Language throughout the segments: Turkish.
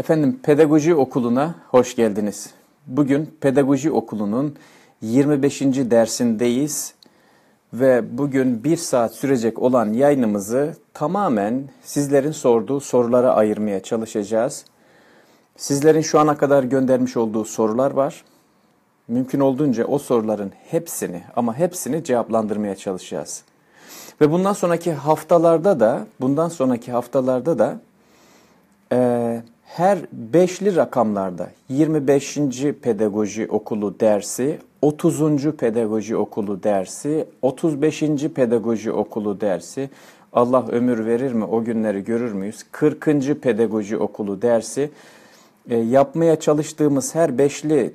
Efendim, Pedagoji Okulu'na hoş geldiniz. Bugün Pedagoji Okulu'nun 25. dersindeyiz ve bugün 1 saat sürecek olan yayınımızı tamamen sizlerin sorduğu sorulara ayırmaya çalışacağız. Sizlerin şu ana kadar göndermiş olduğu sorular var. Mümkün olduğunca o soruların hepsini ama hepsini cevaplandırmaya çalışacağız. Ve bundan sonraki haftalarda da her beşli rakamlarda 25. Pedagoji Okulu dersi, 30. Pedagoji Okulu dersi, 35. Pedagoji Okulu dersi, Allah ömür verir mi o günleri görür müyüz? 40. Pedagoji Okulu dersi, yapmaya çalıştığımız her beşli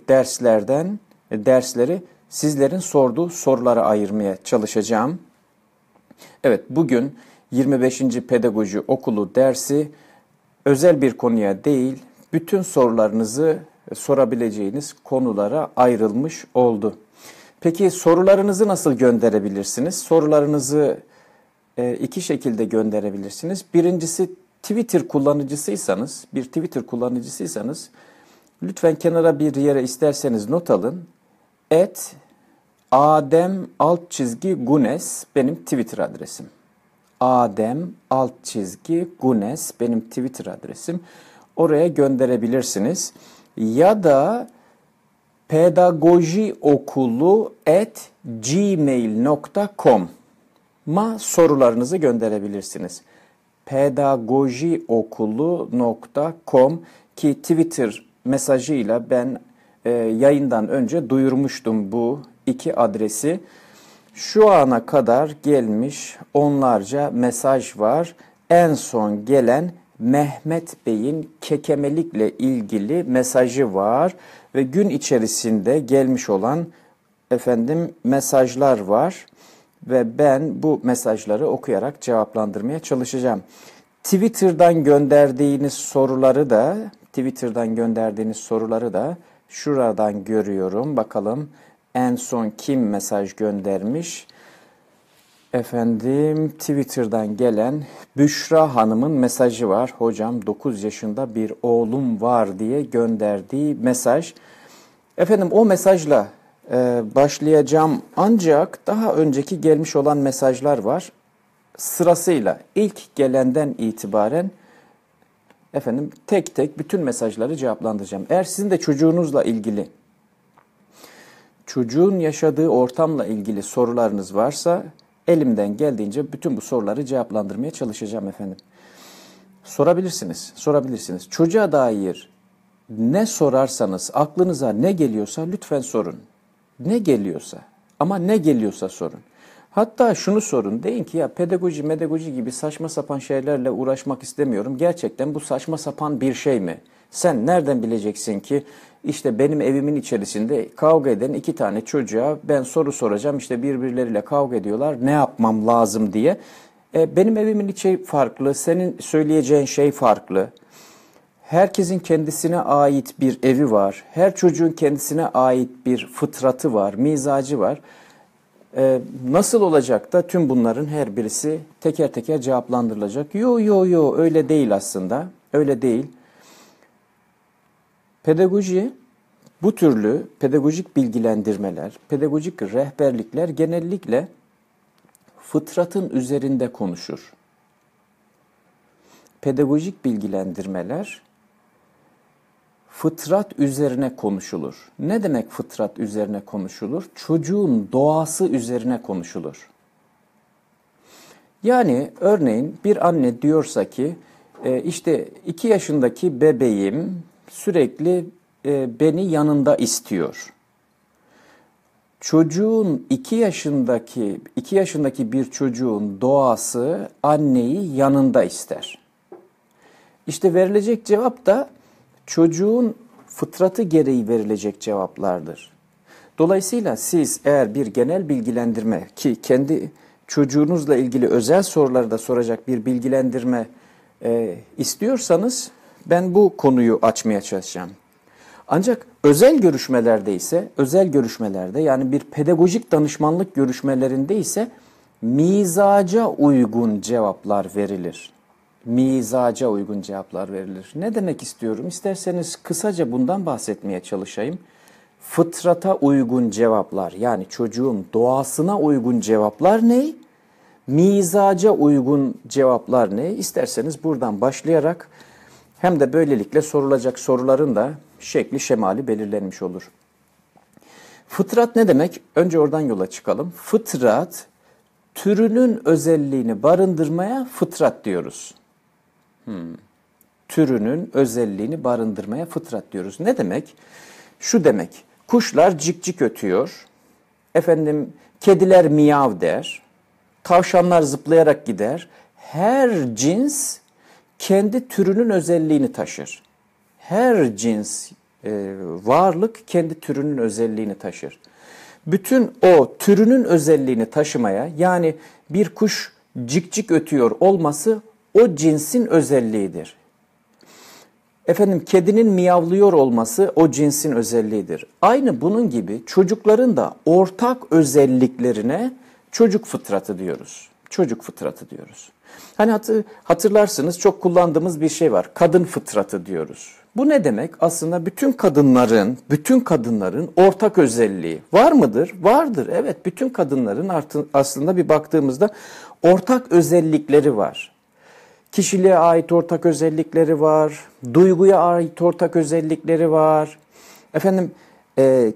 dersleri sizlerin sorduğu sorulara ayırmaya çalışacağım. Evet, bugün 25. Pedagoji Okulu dersi özel bir konuya değil, bütün sorularınızı sorabileceğiniz konulara ayrılmış oldu. Peki sorularınızı nasıl gönderebilirsiniz? Sorularınızı iki şekilde gönderebilirsiniz. Birincisi, bir Twitter kullanıcısıysanız lütfen kenara bir yere isterseniz not alın. Adem Altçizgi Güneş benim Twitter adresim. Adem Altçizgi Güneş benim Twitter adresim. Oraya gönderebilirsiniz. Ya da pedagojiokulu@gmail.com'a sorularınızı gönderebilirsiniz. pedagojiokulu.com ki Twitter mesajıyla ben yayından önce duyurmuştum bu iki adresi. Şu ana kadar gelmiş onlarca mesaj var. En son gelen Mehmet Bey'in kekemelikle ilgili mesajı var ve gün içerisinde gelmiş olan mesajlar var. Ve ben bu mesajları okuyarak cevaplandırmaya çalışacağım. Twitter'dan gönderdiğiniz soruları da şuradan görüyorum. Bakalım en son kim mesaj göndermiş? Efendim, Twitter'dan gelen Büşra Hanım'ın mesajı var. Hocam 9 yaşında bir oğlum var diye gönderdiği mesaj. Efendim, o mesajla başlayacağım, ancak daha önceki gelmiş olan mesajlar var. Sırasıyla ilk gelenden itibaren tek tek bütün mesajları cevaplandıracağım. Eğer sizin de çocuğunuzla ilgili, çocuğun yaşadığı ortamla ilgili sorularınız varsa elimden geldiğince bütün bu soruları cevaplandırmaya çalışacağım efendim. Sorabilirsiniz. Çocuğa dair ne sorarsanız, aklınıza ne geliyorsa lütfen sorun. Ne geliyorsa sorun. Hatta şunu sorun, deyin ki ya pedagoji gibi saçma sapan şeylerle uğraşmak istemiyorum. Gerçekten bu saçma sapan bir şey mi? Sen nereden bileceksin ki işte benim evimin içerisinde kavga eden 2 tane çocuğa ben soru soracağım. İşte birbirleriyle kavga ediyorlar, ne yapmam lazım diye. Benim evimin içi farklı, senin söyleyeceğin şey farklı. Herkesin kendisine ait bir evi var. Her çocuğun kendisine ait bir fıtratı var, mizacı var. Nasıl olacak da tüm bunların her birisi teker teker cevaplandırılacak? Yo, öyle değil aslında. Öyle değil. Pedagoji, bu türlü pedagojik bilgilendirmeler, pedagojik rehberlikler genellikle fıtratın üzerinde konuşur. Pedagojik bilgilendirmeler fıtrat üzerine konuşulur. Ne demek fıtrat üzerine konuşulur? Çocuğun doğası üzerine konuşulur. Yani örneğin bir anne diyorsa ki işte 2 yaşındaki bebeğim sürekli beni yanında istiyor. Çocuğun 2 yaşındaki bir çocuğun doğası anneyi yanında ister. İşte verilecek cevap da çocuğun fıtratı gereği verilecek cevaplardır. Dolayısıyla siz eğer bir genel bilgilendirme, ki kendi çocuğunuzla ilgili özel soruları da soracak bir bilgilendirme istiyorsanız ben bu konuyu açmaya çalışacağım. Ancak özel görüşmelerde yani bir pedagojik danışmanlık görüşmelerinde ise mizaca uygun cevaplar verilir. mizaca uygun cevaplar verilir. Ne demek istiyorum? İsterseniz kısaca bundan bahsetmeye çalışayım. Fıtrata uygun cevaplar, yani çocuğun doğasına uygun cevaplar ne? Mizaca uygun cevaplar ne? İsterseniz buradan başlayarak hem de böylelikle sorulacak soruların da şekli şemali belirlenmiş olur. Fıtrat ne demek? Önce oradan yola çıkalım. Fıtrat, türünün özelliğini barındırmaya fıtrat diyoruz. Türünün özelliğini barındırmaya fıtrat diyoruz. Ne demek? Şu demek, kuşlar cik cik ötüyor, efendim kediler miyav der, tavşanlar zıplayarak gider. Her cins kendi türünün özelliğini taşır. Her cins varlık kendi türünün özelliğini taşır. Bütün o türünün özelliğini taşımaya, yani bir kuş cik cik ötüyor olması o cinsin özelliğidir. Efendim kedinin miyavlıyor olması o cinsin özelliğidir. Aynı bunun gibi çocukların da ortak özelliklerine çocuk fıtratı diyoruz. Çocuk fıtratı diyoruz. Hani hatırlarsınız çok kullandığımız bir şey var. Kadın fıtratı diyoruz. Bu ne demek? Aslında bütün kadınların ortak özelliği var mıdır? Vardır. Evet, bütün kadınların aslında bir baktığımızda ortak özellikleri var. Kişiliğe ait ortak özellikleri var, duyguya ait ortak özellikleri var, efendim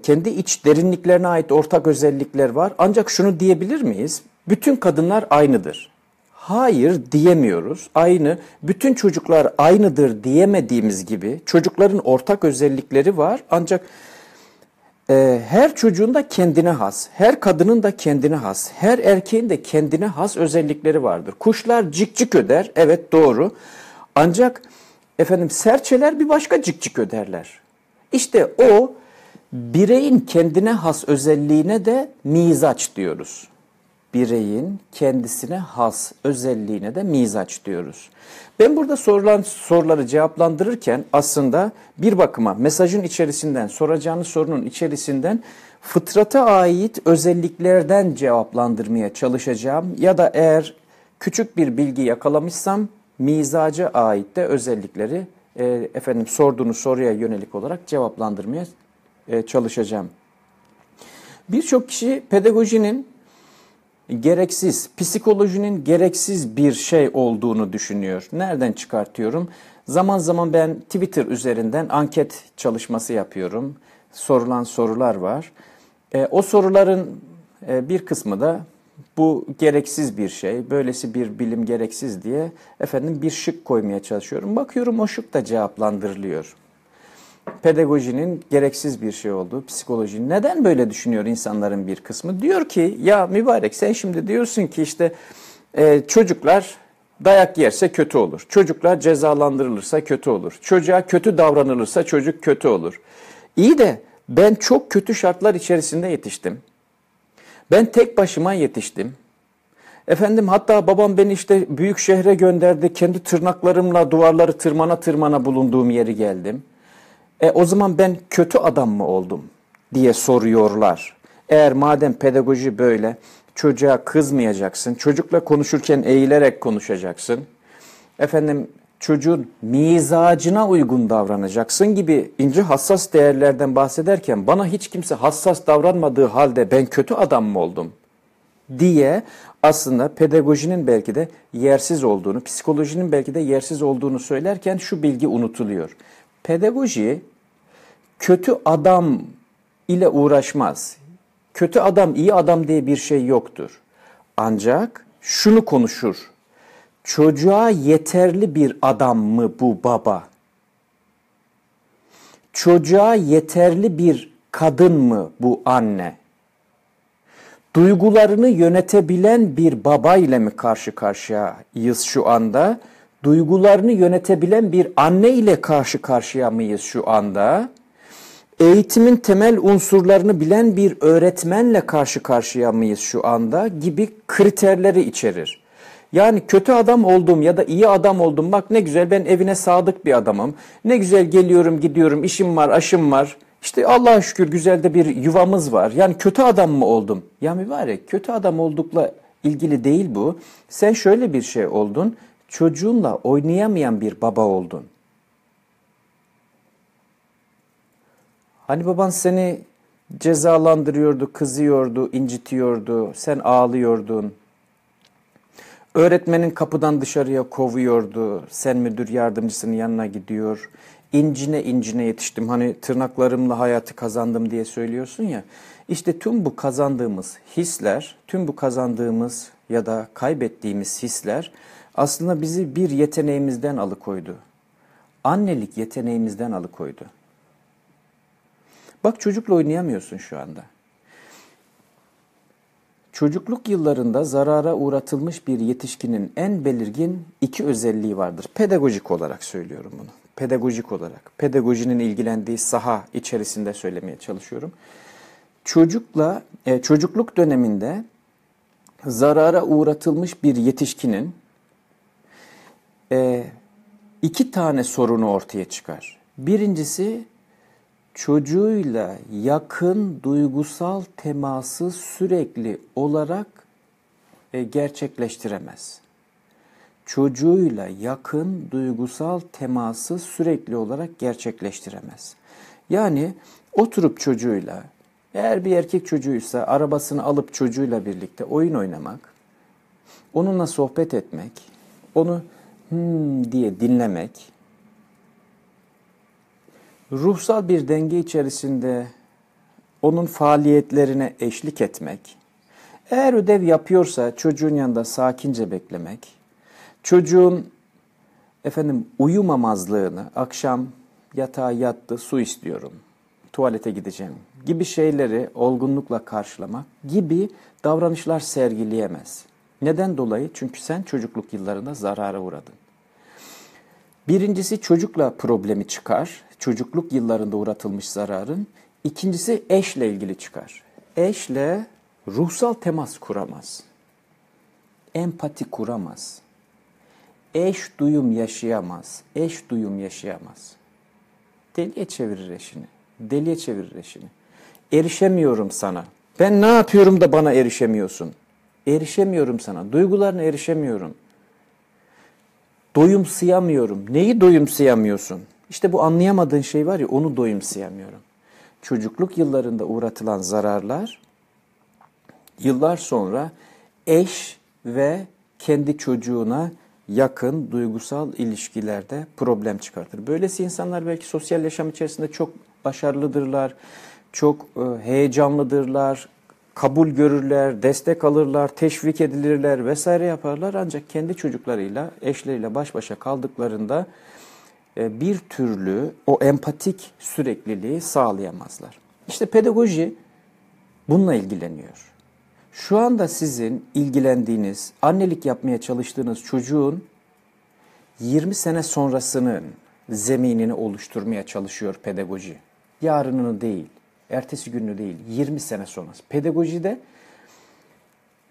kendi iç derinliklerine ait ortak özellikler var. Ancak şunu diyebilir miyiz? Bütün kadınlar aynıdır. Hayır diyemiyoruz. Aynı, bütün çocuklar aynıdır diyemediğimiz gibi çocukların ortak özellikleri var. Ancak her çocuğun da kendine has, her kadının da kendine has, her erkeğin de kendine has özellikleri vardır. Kuşlar cik cik öder, evet doğru. Ancak efendim serçeler bir başka cik cik öderler. İşte o bireyin kendine has özelliğine de mizaç diyoruz. Bireyin kendisine has özelliğine de mizaç diyoruz. Ben burada sorulan soruları cevaplandırırken aslında bir bakıma mesajın içerisinden, soracağınız sorunun içerisinden fıtrata ait özelliklerden cevaplandırmaya çalışacağım. Ya da eğer küçük bir bilgi yakalamışsam mizaca ait de özellikleri efendim sorduğunuz soruya yönelik olarak cevaplandırmaya çalışacağım. Birçok kişi pedagojinin gereksiz, psikolojinin gereksiz bir şey olduğunu düşünüyor. Nereden çıkartıyorum? Zaman zaman ben Twitter üzerinden anket çalışması yapıyorum. Sorulan sorular var. O soruların bir kısmı da bu gereksiz bir şey, böylesi bir bilim gereksiz diye efendim bir şık koymaya çalışıyorum. Bakıyorum o şık da cevaplandırılıyor. Pedagojinin gereksiz bir şey olduğu, psikoloji. Neden böyle düşünüyor insanların bir kısmı? Diyor ki ya mübarek sen şimdi diyorsun ki işte çocuklar dayak yerse kötü olur. Çocuklar cezalandırılırsa kötü olur. Çocuğa kötü davranılırsa çocuk kötü olur. İyi de ben çok kötü şartlar içerisinde yetiştim. Ben tek başıma yetiştim. Efendim hatta babam beni işte büyük şehre gönderdi. Kendi tırnaklarımla duvarları tırmana tırmana bulunduğum yeri geldim. O zaman ben kötü adam mı oldum diye soruyorlar. Eğer madem pedagoji böyle, çocuğa kızmayacaksın, çocukla konuşurken eğilerek konuşacaksın, efendim çocuğun mizacına uygun davranacaksın gibi ince hassas değerlerden bahsederken bana hiç kimse hassas davranmadığı halde ben kötü adam mı oldum diye aslında pedagojinin belki de yersiz olduğunu, psikolojinin belki de yersiz olduğunu söylerken şu bilgi unutuluyor. Pedagoji kötü adam ile uğraşmaz. Kötü adam, iyi adam diye bir şey yoktur. Ancak şunu konuşur. Çocuğa yeterli bir adam mı bu baba? Çocuğa yeterli bir kadın mı bu anne? Duygularını yönetebilen bir baba ile mi karşı karşıyayız şu anda? Duygularını yönetebilen bir anne ile karşı karşıya mıyız şu anda? Eğitimin temel unsurlarını bilen bir öğretmenle karşı karşıya mıyız şu anda? Gibi kriterleri içerir. Yani kötü adam oldum ya da iyi adam oldum. Bak ne güzel ben evine sadık bir adamım. Ne güzel geliyorum gidiyorum işim var aşım var. İşte Allah'a şükür güzel de bir yuvamız var. Yani kötü adam mı oldum? Ya mübarek kötü adam oldukla ilgili değil bu. Sen şöyle bir şey oldun. çocuğunla oynayamayan bir baba oldun. Hani baban seni cezalandırıyordu, kızıyordu, incitiyordu, sen ağlıyordun. Öğretmenin kapıdan dışarıya kovuyordu, sen müdür yardımcısının yanına gidiyor. İncine incine yetiştim, hani tırnaklarımla hayatı kazandım diye söylüyorsun ya. İşte tüm bu kazandığımız hisler, tüm bu kazandığımız ya da kaybettiğimiz hisler aslında bizi bir yeteneğimizden alıkoydu. Annelik yeteneğimizden alıkoydu. Bak çocukla oynayamıyorsun şu anda. Çocukluk yıllarında zarara uğratılmış bir yetişkinin en belirgin iki özelliği vardır. Pedagojik olarak söylüyorum bunu. Pedagojik olarak, pedagojinin ilgilendiği saha içerisinde söylemeye çalışıyorum. Çocukluk döneminde zarara uğratılmış bir yetişkinin iki tane sorunu ortaya çıkar. Birincisi, çocuğuyla yakın duygusal teması sürekli olarak gerçekleştiremez. Çocuğuyla yakın duygusal teması sürekli olarak gerçekleştiremez. Yani oturup çocuğuyla, eğer bir erkek çocuğuysa arabasını alıp çocuğuyla birlikte oyun oynamak, onunla sohbet etmek, onu diye dinlemek, ruhsal bir denge içerisinde onun faaliyetlerine eşlik etmek, eğer ödev yapıyorsa çocuğun yanında sakince beklemek, çocuğun uyumamazlığını, akşam yatağa yattı, su istiyorum, tuvalete gideceğim gibi şeyleri olgunlukla karşılamak gibi davranışlar sergileyemez. Neden dolayı? Çünkü sen çocukluk yıllarında zarara uğradın. Birincisi çocukla problemi çıkar, çocukluk yıllarında uğratılmış zararın. İkincisi eşle ilgili çıkar. Eşle ruhsal temas kuramaz, empati kuramaz, eş duyum yaşayamaz. Deliye çevirir eşini. Erişemiyorum sana. Ben ne yapıyorum da bana erişemiyorsun? Erişemiyorum sana. Duygularına erişemiyorum. Doyumsayamıyorum. Neyi doyumsayamıyorsun? İşte bu anlayamadığın şey var ya, onu doyumsayamıyorum. Çocukluk yıllarında uğratılan zararlar yıllar sonra eş ve kendi çocuğuna yakın duygusal ilişkilerde problem çıkartır. Böylesi insanlar belki sosyal yaşam içerisinde çok başarılıdırlar, çok heyecanlıdırlar, kabul görürler, destek alırlar, teşvik edilirler vesaire yaparlar. Ancak kendi çocuklarıyla, eşleriyle baş başa kaldıklarında bir türlü o empatik sürekliliği sağlayamazlar. İşte pedagoji bununla ilgileniyor. Şu anda sizin ilgilendiğiniz, annelik yapmaya çalıştığınız çocuğun 20 sene sonrasının zeminini oluşturmaya çalışıyor pedagoji. Yarınını değil, ertesi gününü değil, 20 sene sonrası. Pedagojide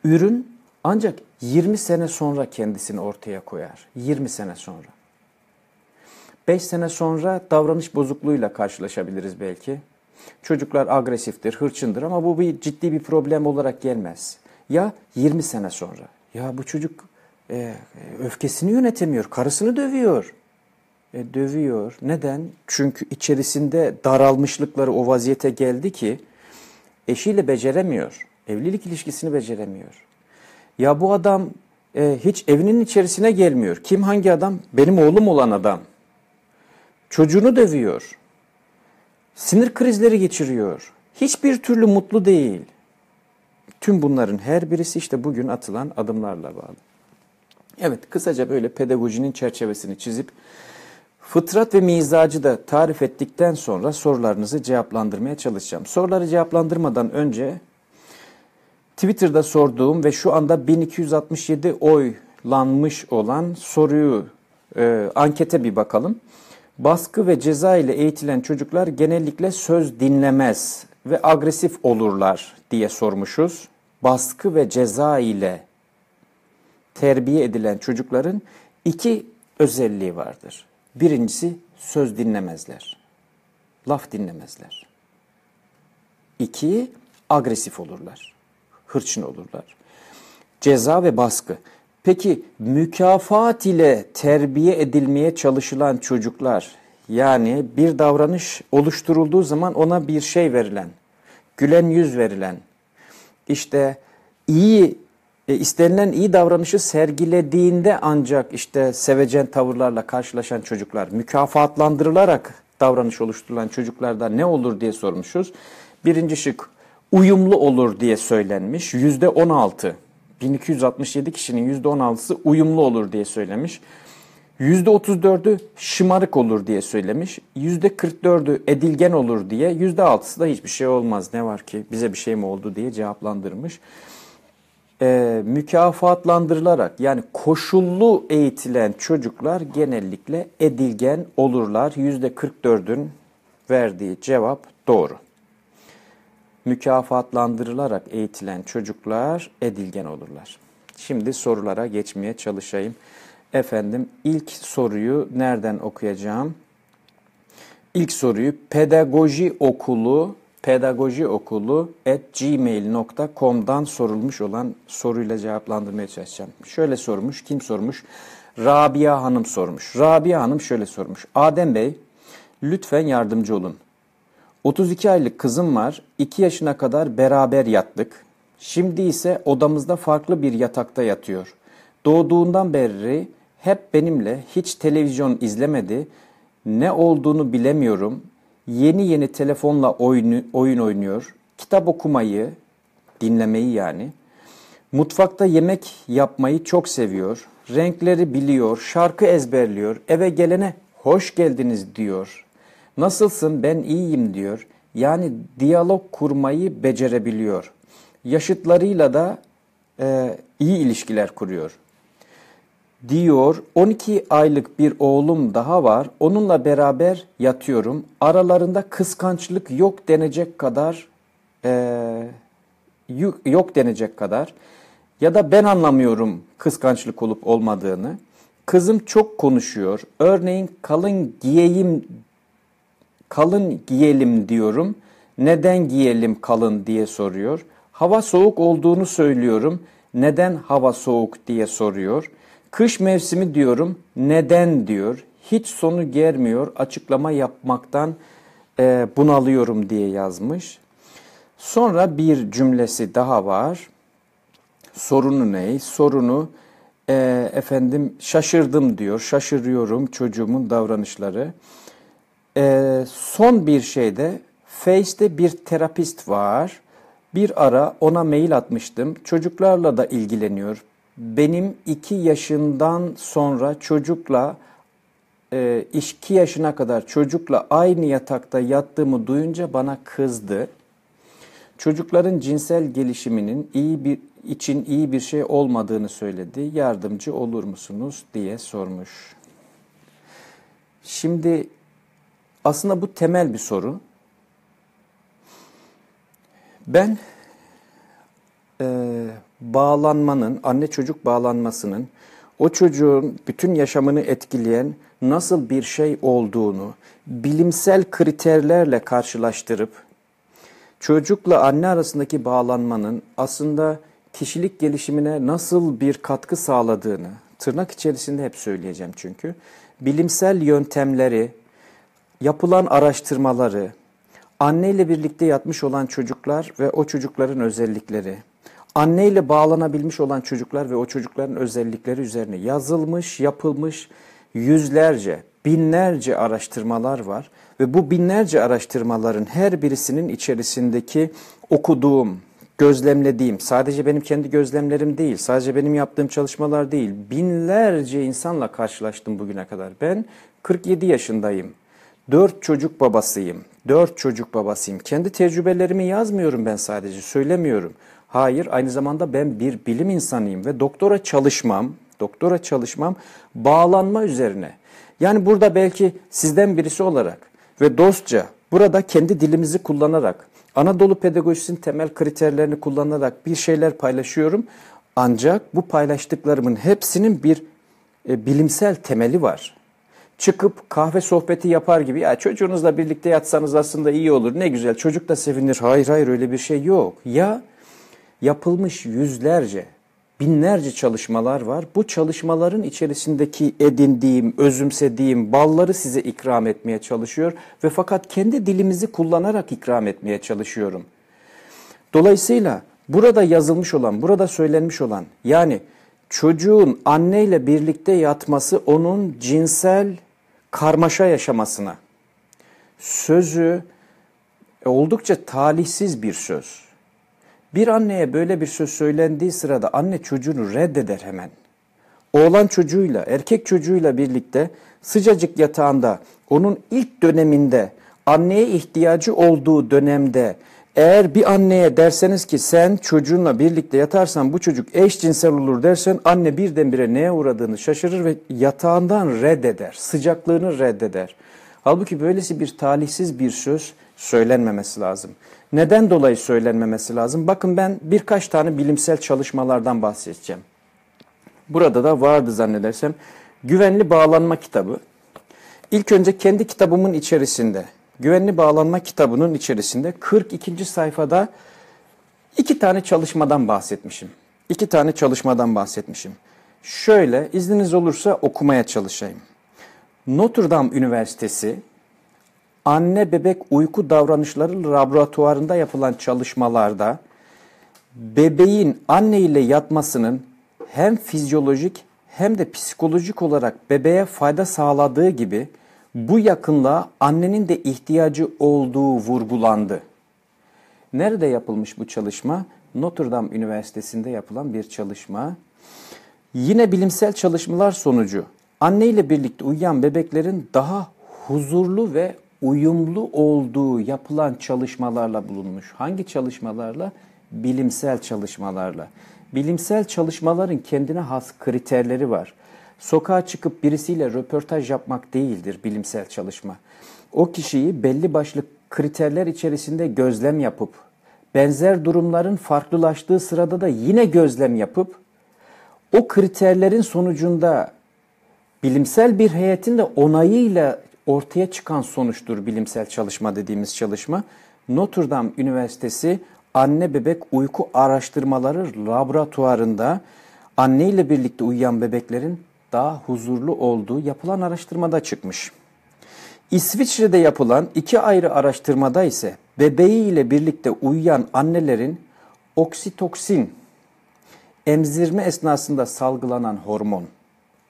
ürün ancak 20 sene sonra kendisini ortaya koyar. 20 sene sonra. 5 sene sonra davranış bozukluğuyla karşılaşabiliriz belki. Çocuklar agresiftir, hırçındır ama bu bir ciddi bir problem olarak gelmez. Ya 20 sene sonra, ya bu çocuk öfkesini yönetemiyor, karısını dövüyor. Dövüyor. Neden? Çünkü içerisinde daralmışlıkları o vaziyete geldi ki eşiyle beceremiyor, evlilik ilişkisini beceremiyor. Ya bu adam hiç evinin içerisine gelmiyor. Kim, hangi adam? Benim oğlum olan adam. Çocuğunu dövüyor. Sinir krizleri geçiriyor. Hiçbir türlü mutlu değil. Tüm bunların her birisi işte bugün atılan adımlarla bağlı. Evet, kısaca böyle pedagojinin çerçevesini çizip fıtrat ve mizacı da tarif ettikten sonra sorularınızı cevaplandırmaya çalışacağım. Soruları cevaplandırmadan önce Twitter'da sorduğum ve şu anda 1267 oylanmış olan soruyu, ankete bir bakalım. Baskı ve ceza ile eğitilen çocuklar genellikle söz dinlemez ve agresif olurlar diye sormuşuz. Baskı ve ceza ile terbiye edilen çocukların iki özelliği vardır. Birincisi söz dinlemezler, laf dinlemezler. İki, agresif olurlar, hırçın olurlar. Ceza ve baskı. Peki mükafat ile terbiye edilmeye çalışılan çocuklar, yani bir davranış oluşturulduğu zaman ona bir şey verilen, gülen yüz verilen, işte iyi, istenilen iyi davranışı sergilediğinde ancak işte sevecen tavırlarla karşılaşan çocuklar, mükafatlandırılarak davranış oluşturulan çocuklarda ne olur diye sormuşuz. Birinci şık uyumlu olur diye söylenmiş. %16, 1267 kişinin %16'sı uyumlu olur diye söylemiş. %34'ü şımarık olur diye söylemiş. %44'ü edilgen olur diye, %6'sı da hiçbir şey olmaz ne var ki bize bir şey mi oldu diye cevaplandırmış. Mükafatlandırılarak yani koşullu eğitilen çocuklar genellikle edilgen olurlar. %44'ün verdiği cevap doğru. Mükafatlandırılarak eğitilen çocuklar edilgen olurlar. Şimdi sorulara geçmeye çalışayım. Efendim ilk soruyu nereden okuyacağım? İlk soruyu pedagojiokulu@gmail.com'dan sorulmuş olan soruyla cevaplandırmaya çalışacağım. Şöyle sormuş, kim sormuş? Rabia Hanım sormuş. Rabia Hanım şöyle sormuş. Adem Bey, lütfen yardımcı olun. 32 aylık kızım var. 2 yaşına kadar beraber yattık. Şimdi ise odamızda farklı bir yatakta yatıyor. Doğduğundan beri hep benimle, hiç televizyon izlemedi. Ne olduğunu bilemiyorum. Yeni telefonla oyun oynuyor. Kitap okumayı, dinlemeyi yani. Mutfakta yemek yapmayı çok seviyor. Renkleri biliyor, şarkı ezberliyor. Eve gelene hoş geldiniz diyor. Nasılsın, ben iyiyim diyor. Yani diyalog kurmayı becerebiliyor. Yaşıtlarıyla da iyi ilişkiler kuruyor. Diyor 12 aylık bir oğlum daha var. Onunla beraber yatıyorum. Aralarında kıskançlık yok denecek kadar ya da ben anlamıyorum kıskançlık olup olmadığını. Kızım çok konuşuyor. Örneğin kalın giyelim diyorum. Neden giyelim kalın diye soruyor. Hava soğuk olduğunu söylüyorum. Neden hava soğuk diye soruyor. Kış mevsimi diyorum, neden diyor, hiç sonu gelmiyor, açıklama yapmaktan bunalıyorum diye yazmış. Sonra bir cümlesi daha var. Sorunu ne? Sorunu efendim şaşırdım diyor, şaşırıyorum çocuğumun davranışları. Son bir şeyde Face'te bir terapist var. Bir ara ona mail atmıştım, çocuklarla da ilgileniyor. Benim 2 yaşından sonra çocukla, 2 yaşına kadar çocukla aynı yatakta yattığımı duyunca bana kızdı. Çocukların cinsel gelişiminin iyi bir şey olmadığını söyledi. Yardımcı olur musunuz diye sormuş. Şimdi aslında bu temel bir soru. Ben bağlanmanın, anne çocuk bağlanmasının o çocuğun bütün yaşamını etkileyen nasıl bir şey olduğunu bilimsel kriterlerle karşılaştırıp çocukla anne arasındaki bağlanmanın aslında kişilik gelişimine nasıl bir katkı sağladığını, tırnak içerisinde hep söyleyeceğim çünkü, bilimsel yöntemleri, yapılan araştırmaları, anneyle birlikte yatmış olan çocuklar ve o çocukların özellikleri, anneyle bağlanabilmiş olan çocuklar ve o çocukların özellikleri üzerine yazılmış, yapılmış yüzlerce, binlerce araştırmalar var. Ve bu binlerce araştırmaların her birisinin içerisindeki okuduğum, gözlemlediğim, sadece benim kendi gözlemlerim değil, sadece benim yaptığım çalışmalar değil, binlerce insanla karşılaştım bugüne kadar. Ben 47 yaşındayım. 4 çocuk babasıyım. 4 çocuk babasıyım. Kendi tecrübelerimi yazmıyorum ben sadece, söylemiyorum. Hayır, aynı zamanda ben bir bilim insanıyım ve doktora çalışmam bağlanma üzerine. Yani burada belki sizden birisi olarak ve dostça, burada kendi dilimizi kullanarak, Anadolu pedagojisinin temel kriterlerini kullanarak bir şeyler paylaşıyorum. Ancak bu paylaştıklarımın hepsinin bir bilimsel temeli var. Çıkıp kahve sohbeti yapar gibi, ya çocuğunuzla birlikte yatsanız aslında iyi olur, ne güzel, çocuk da sevinir. Hayır, öyle bir şey yok. Ya yapılmış yüzlerce binlerce çalışmalar var. Bu çalışmaların içerisindeki edindiğim, özümsediğim balları size ikram etmeye çalışıyor ve fakat kendi dilimizi kullanarak ikram etmeye çalışıyorum. Dolayısıyla burada yazılmış olan, burada söylenmiş olan, yani çocuğun anneyle birlikte yatması onun cinsel karmaşa yaşamasına sözü oldukça talihsiz bir söz. Bir anneye böyle bir söz söylendiği sırada anne çocuğunu reddeder hemen. Oğlan çocuğuyla, erkek çocuğuyla birlikte sıcacık yatağında, onun ilk döneminde, anneye ihtiyacı olduğu dönemde, eğer bir anneye derseniz ki sen çocuğunla birlikte yatarsan bu çocuk eşcinsel olur dersen, anne birdenbire neye uğradığını şaşırır ve yatağından reddeder, sıcaklığını reddeder. Halbuki böylesi bir talihsiz bir söz söylenmemesi lazım. Neden dolayı söylenmemesi lazım? Bakın, ben birkaç tane bilimsel çalışmalardan bahsedeceğim. Burada da vardı zannedersem Güvenli Bağlanma kitabı. İlk önce kendi kitabımın içerisinde, Güvenli Bağlanma kitabının içerisinde 42. sayfada iki tane çalışmadan bahsetmişim. Şöyle, izniniz olursa okumaya çalışayım. Notre Dame Üniversitesi anne-bebek uyku davranışları laboratuvarında yapılan çalışmalarda bebeğin anne ile yatmasının hem fizyolojik hem de psikolojik olarak bebeğe fayda sağladığı gibi bu yakınlığa annenin de ihtiyacı olduğu vurgulandı. Nerede yapılmış bu çalışma? Notre Dame Üniversitesi'nde yapılan bir çalışma. Yine bilimsel çalışmalar sonucu anne ile birlikte uyuyan bebeklerin daha huzurlu ve uyumlu olduğu yapılan çalışmalarla bulunmuş. Hangi çalışmalarla? Bilimsel çalışmalarla. Bilimsel çalışmaların kendine has kriterleri var. Sokağa çıkıp birisiyle röportaj yapmak değildir bilimsel çalışma. O kişiyi belli başlı kriterler içerisinde gözlem yapıp, benzer durumların farklılaştığı sırada da yine gözlem yapıp, o kriterlerin sonucunda bilimsel bir heyetin de onayıyla ortaya çıkan sonuçtur bilimsel çalışma dediğimiz çalışma. Notre Dame Üniversitesi anne-bebek uyku araştırmaları laboratuvarında anne ile birlikte uyuyan bebeklerin daha huzurlu olduğu yapılan araştırmada çıkmış. İsviçre'de yapılan iki ayrı araştırmada ise bebeğiyle birlikte uyuyan annelerin oksitoksin, emzirme esnasında salgılanan hormon,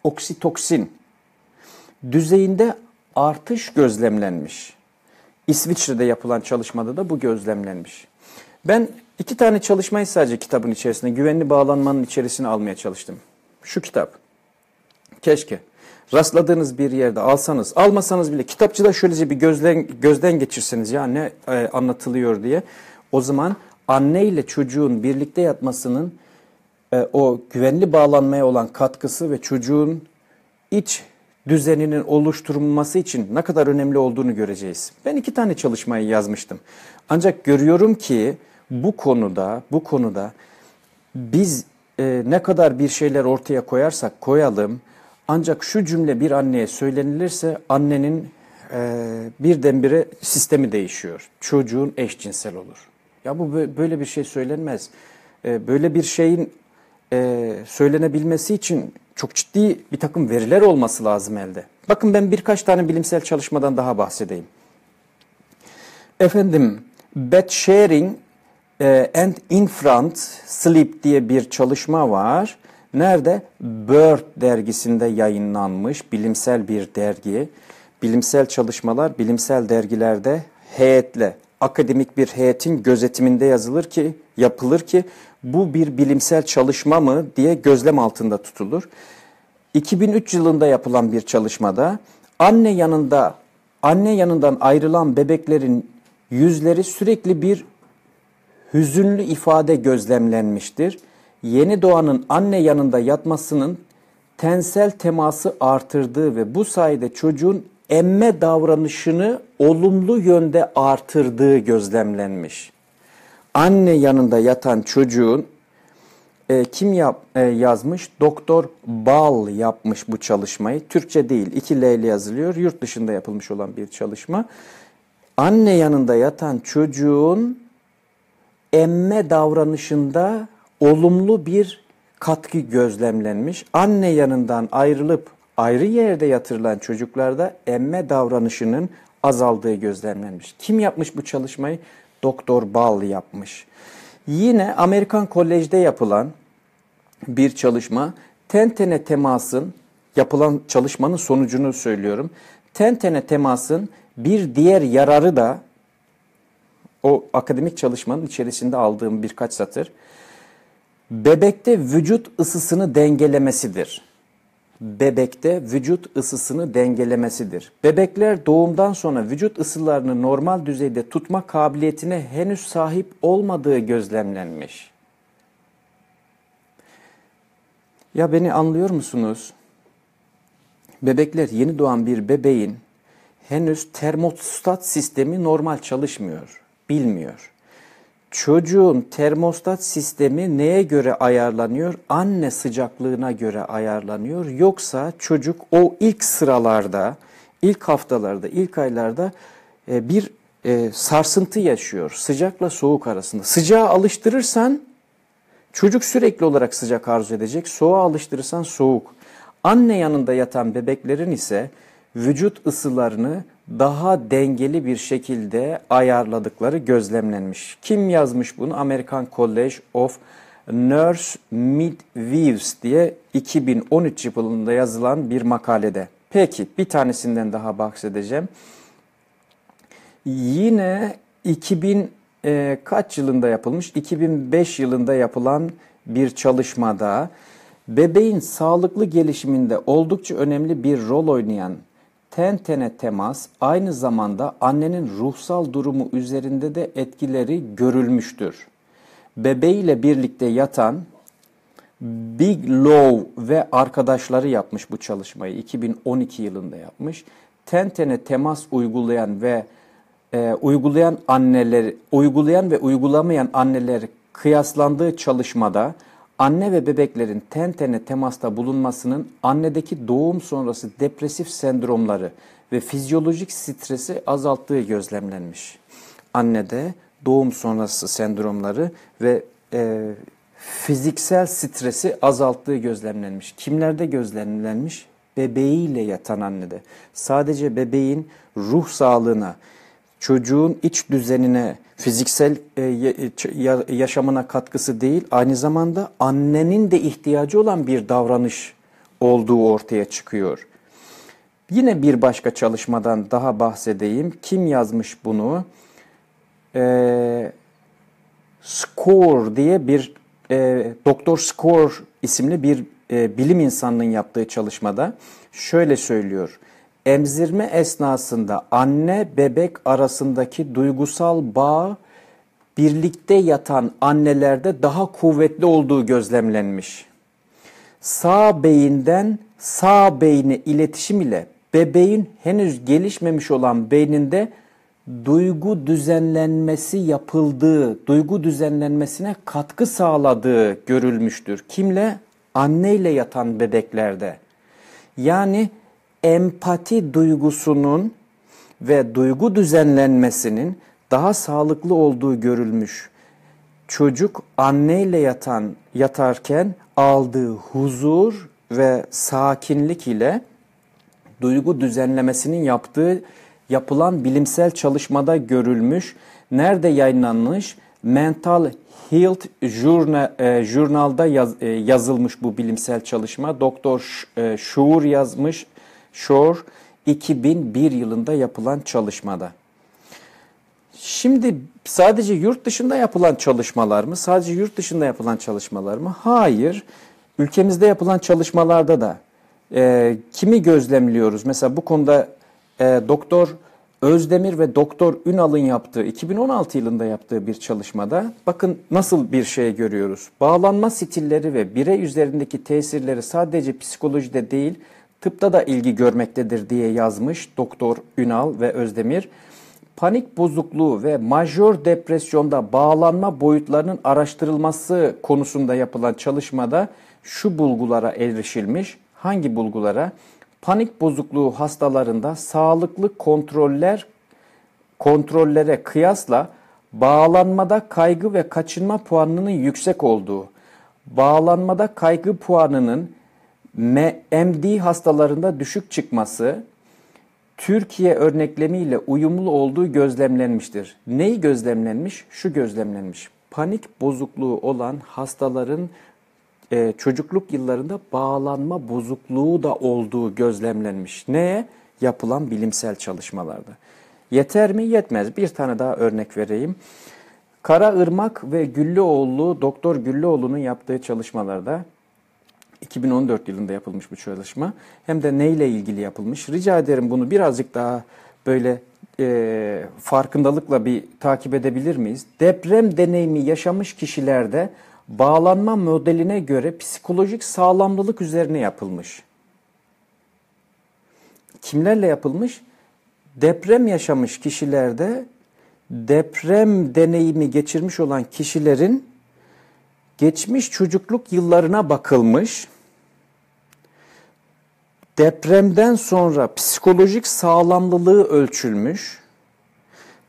oksitoksin düzeyinde artış gözlemlenmiş. İsviçre'de yapılan çalışmada da bu gözlemlenmiş. Ben iki tane çalışmayı sadece kitabın içerisine, Güvenli Bağlanmanın içerisine almaya çalıştım. Şu kitap. Keşke rastladığınız bir yerde alsanız, almasanız bile kitapçıda şöylece bir gözden geçirseniz ya ne anlatılıyor diye. O zaman anne ile çocuğun birlikte yatmasının o güvenli bağlanmaya olan katkısı ve çocuğun iç düzeninin oluşturulması için ne kadar önemli olduğunu göreceğiz. Ben iki tane çalışmayı yazmıştım. Ancak görüyorum ki bu konuda biz ne kadar bir şeyler ortaya koyarsak koyalım, ancak şu cümle bir anneye söylenilirse annenin birdenbire sistemi değişiyor. Çocuğun eşcinsel olur. Ya bu böyle bir şey söylenmez. Böyle bir şeyin söylenebilmesi için çok ciddi bir takım veriler olması lazım elde. Bakın, ben birkaç tane bilimsel çalışmadan daha bahsedeyim. Efendim, Bed Sharing and Infant Sleep diye bir çalışma var. Nerede? Bird dergisinde yayınlanmış bilimsel bir dergi. Bilimsel çalışmalar bilimsel dergilerde heyetle, akademik bir heyetin gözetiminde yapılır ki bu bir bilimsel çalışma mı diye gözlem altında tutulur. 2003 yılında yapılan bir çalışmada anne yanından ayrılan bebeklerin yüzleri sürekli bir hüzünlü ifade gözlemlenmiştir. Yeni doğanın anne yanında yatmasının tensel teması artırdığı ve bu sayede çocuğun emme davranışını olumlu yönde artırdığı gözlemlenmiş. Anne yanında yatan çocuğun yazmış? Doktor Ball yapmış bu çalışmayı. Türkçe değil, 2L ile yazılıyor. Yurt dışında yapılmış olan bir çalışma. Anne yanında yatan çocuğun emme davranışında olumlu bir katkı gözlemlenmiş. Anne yanından ayrılıp ayrı yerde yatırılan çocuklarda emme davranışının azaldığı gözlemlenmiş. Kim yapmış bu çalışmayı? Doktor Ball yapmış. Yine Amerikan Kolej'de yapılan bir çalışma, ten tene temasın, yapılan çalışmanın sonucunu söylüyorum. Ten tene temasın bir diğer yararı da, o akademik çalışmanın içerisinde aldığım birkaç satır, bebekte vücut ısısını dengelemesidir. Bebekte vücut ısısını dengelemesidir. Bebekler doğumdan sonra vücut ısılarını normal düzeyde tutma kabiliyetine henüz sahip olmadığı gözlemlenmiş. Ya beni anlıyor musunuz? Bebekler, yeni doğan bir bebeğin henüz termostat sistemi normal çalışmıyor, bilmiyor. Çocuğun termostat sistemi neye göre ayarlanıyor? Anne sıcaklığına göre ayarlanıyor. Yoksa çocuk o ilk sıralarda, ilk haftalarda, ilk aylarda bir sarsıntı yaşıyor. Sıcakla soğuk arasında. Sıcağa alıştırırsan çocuk sürekli olarak sıcak arzu edecek. Soğuğa alıştırırsan soğuk. Anne yanında yatan bebeklerin ise vücut ısılarını daha dengeli bir şekilde ayarladıkları gözlemlenmiş. Kim yazmış bunu? American College of Nurse Midwives diye 2013 yılında yazılan bir makalede. Peki bir tanesinden daha bahsedeceğim. Yine 2000 kaç yılında yapılmış? 2005 yılında yapılan bir çalışmada bebeğin sağlıklı gelişiminde oldukça önemli bir rol oynayan ten tene temas aynı zamanda annenin ruhsal durumu üzerinde de etkileri görülmüştür. Bebeğiyle birlikte yatan Big Love ve arkadaşları yapmış bu çalışmayı. 2012 yılında yapmış. Ten tene temas uygulayan ve uygulamayan anneler kıyaslandığı çalışmada anne ve bebeklerin ten tene temasta bulunmasının annedeki doğum sonrası depresif sendromları ve fizyolojik stresi azalttığı gözlemlenmiş. Annede doğum sonrası sendromları ve fiziksel stresi azalttığı gözlemlenmiş. Kimlerde gözlemlenmiş? Bebeğiyle yatan annede. Sadece bebeğin ruh sağlığına, çocuğun iç düzenine, fiziksel yaşamına katkısı değil, aynı zamanda annenin de ihtiyacı olan bir davranış olduğu ortaya çıkıyor. Yine bir başka çalışmadan daha bahsedeyim. Kim yazmış bunu? Shore diye bir, Doktor Shore isimli bir bilim insanının yaptığı çalışmada şöyle söylüyor. Emzirme esnasında anne-bebek arasındaki duygusal bağ birlikte yatan annelerde daha kuvvetli olduğu gözlemlenmiş. Sağ beyinden sağ beyne iletişim ile bebeğin henüz gelişmemiş olan beyninde duygu düzenlenmesi yapıldığı, duygu düzenlenmesine katkı sağladığı görülmüştür. Kimle? Anneyle yatan bebeklerde. Yani empati duygusunun ve duygu düzenlenmesinin daha sağlıklı olduğu görülmüş. Çocuk anneyle yatarken aldığı huzur ve sakinlik ile duygu düzenlemesinin yapılan bilimsel çalışmada görülmüş. Nerede yayınlanmış? Mental Health Journal'da yazılmış bu bilimsel çalışma. Doktor Şuur yazmış. Shore 2001 yılında yapılan çalışmada. Şimdi sadece yurt dışında yapılan çalışmalar mı? Sadece yurt dışında yapılan çalışmalar mı? Hayır. Ülkemizde yapılan çalışmalarda da kimi gözlemliyoruz? Mesela bu konuda Doktor Özdemir ve Doktor Ünal'ın yaptığı 2016 yılında yaptığı bir çalışmada bakın nasıl bir şey görüyoruz. Bağlanma stilleri ve birey üzerindeki tesirleri sadece psikolojide değil, tıpta da ilgi görmektedir diye yazmış Doktor Ünal ve Özdemir. Panik bozukluğu ve majör depresyonda bağlanma boyutlarının araştırılması konusunda yapılan çalışmada şu bulgulara erişilmiş. Hangi bulgulara? Panik bozukluğu hastalarında sağlıklı kontrollere kıyasla bağlanmada kaygı ve kaçınma puanının yüksek olduğu, bağlanmada kaygı puanının MD hastalarında düşük çıkması Türkiye örneklemiyle uyumlu olduğu gözlemlenmiştir. Neyi gözlemlenmiş? Şu gözlemlenmiş. Panik bozukluğu olan hastaların çocukluk yıllarında bağlanma bozukluğu da olduğu gözlemlenmiş. Neye? Yapılan bilimsel çalışmalarda. Yeter mi? Yetmez. Bir tane daha örnek vereyim. Kara Irmak ve Güllüoğlu, Doktor Güllüoğlu'nun yaptığı çalışmalarda, 2014 yılında yapılmış bu çalışma. Hem de neyle ilgili yapılmış? Rica ederim bunu birazcık daha böyle farkındalıkla bir takip edebilir miyiz? Deprem deneyimi yaşamış kişilerde bağlanma modeline göre psikolojik sağlamlılık üzerine yapılmış. Kimlerle yapılmış? Deprem yaşamış kişilerde deprem deneyimi geçirmiş olan kişilerin geçmiş çocukluk yıllarına bakılmış. Depremden sonra psikolojik sağlamlılığı ölçülmüş.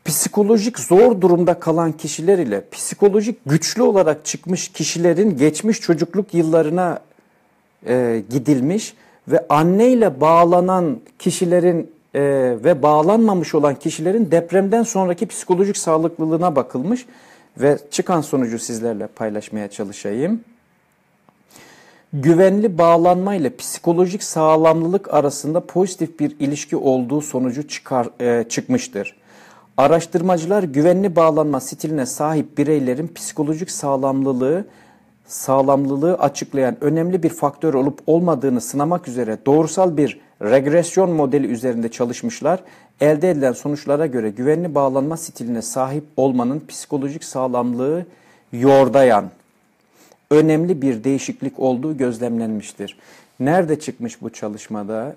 Psikolojik zor durumda kalan kişiler ile psikolojik güçlü olarak çıkmış kişilerin geçmiş çocukluk yıllarına gidilmiş ve anne ile bağlanan kişilerin ve bağlanmamış olan kişilerin depremden sonraki psikolojik sağlıklılığına bakılmış. Ve çıkan sonucu sizlerle paylaşmaya çalışayım. Güvenli bağlanma ile psikolojik sağlamlılık arasında pozitif bir ilişki olduğu sonucu çıkmıştır. Araştırmacılar güvenli bağlanma stiline sahip bireylerin psikolojik sağlamlılığı açıklayan önemli bir faktör olup olmadığını sınamak üzere doğrusal bir regresyon modeli üzerinde çalışmışlar. Elde edilen sonuçlara göre güvenli bağlanma stiline sahip olmanın psikolojik sağlamlığı yordayan önemli bir değişiklik olduğu gözlemlenmiştir. Nerede çıkmış bu çalışmada?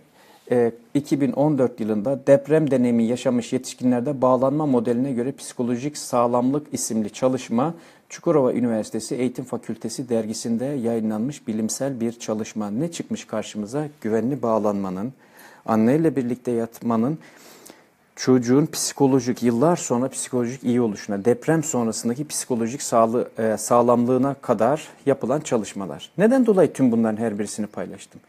2014 yılında deprem deneyimi yaşamış yetişkinlerde bağlanma modeline göre psikolojik sağlamlık isimli çalışma Çukurova Üniversitesi Eğitim Fakültesi dergisinde yayınlanmış bilimsel bir çalışma. Ne çıkmış karşımıza? Güvenli bağlanmanın, anneyle birlikte yatmanın çocuğun psikolojik yıllar sonra psikolojik iyi oluşuna, deprem sonrasındaki psikolojik sağlamlığına kadar yapılan çalışmalar. Neden dolayı tüm bunların her birisini paylaştım?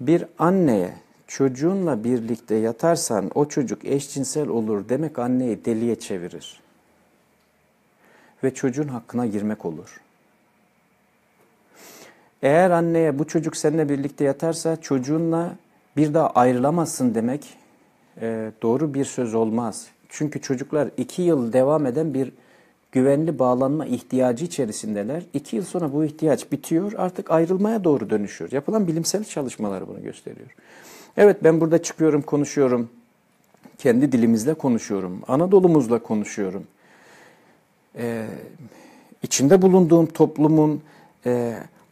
Bir anneye çocuğunla birlikte yatarsan o çocuk eşcinsel olur demek anneyi deliye çevirir. Ve çocuğun hakkına girmek olur. Eğer anneye bu çocuk seninle birlikte yatarsa çocuğunla bir daha ayrılamazsın demek doğru bir söz olmaz. Çünkü çocuklar 2 yıl devam eden bir güvenli bağlanma ihtiyacı içerisindeler. 2 yıl sonra bu ihtiyaç bitiyor, artık ayrılmaya doğru dönüşüyor. Yapılan bilimsel çalışmalar bunu gösteriyor. Evet, ben burada çıkıyorum, konuşuyorum. Kendi dilimizle konuşuyorum. Anadolu'muzla konuşuyorum. İçinde bulunduğum toplumun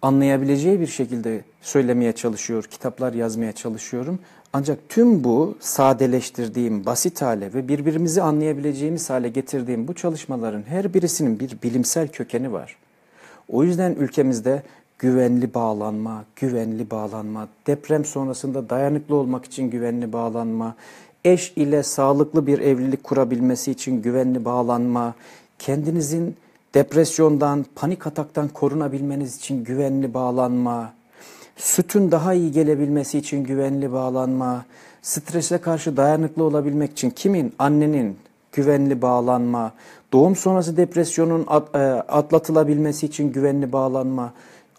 anlayabileceği bir şekilde söylemeye çalışıyor, kitaplar yazmaya çalışıyorum. Ancak tüm bu sadeleştirdiğim basit hale ve birbirimizi anlayabileceğimiz hale getirdiğim bu çalışmaların her birisinin bir bilimsel kökeni var. O yüzden ülkemizde güvenli bağlanma, deprem sonrasında dayanıklı olmak için güvenli bağlanma, eş ile sağlıklı bir evlilik kurabilmesi için güvenli bağlanma, kendinizin depresyondan, panik ataktan korunabilmeniz için güvenli bağlanma, sütün daha iyi gelebilmesi için güvenli bağlanma, strese karşı dayanıklı olabilmek için kimin? Annenin güvenli bağlanma, doğum sonrası depresyonun atlatılabilmesi için güvenli bağlanma,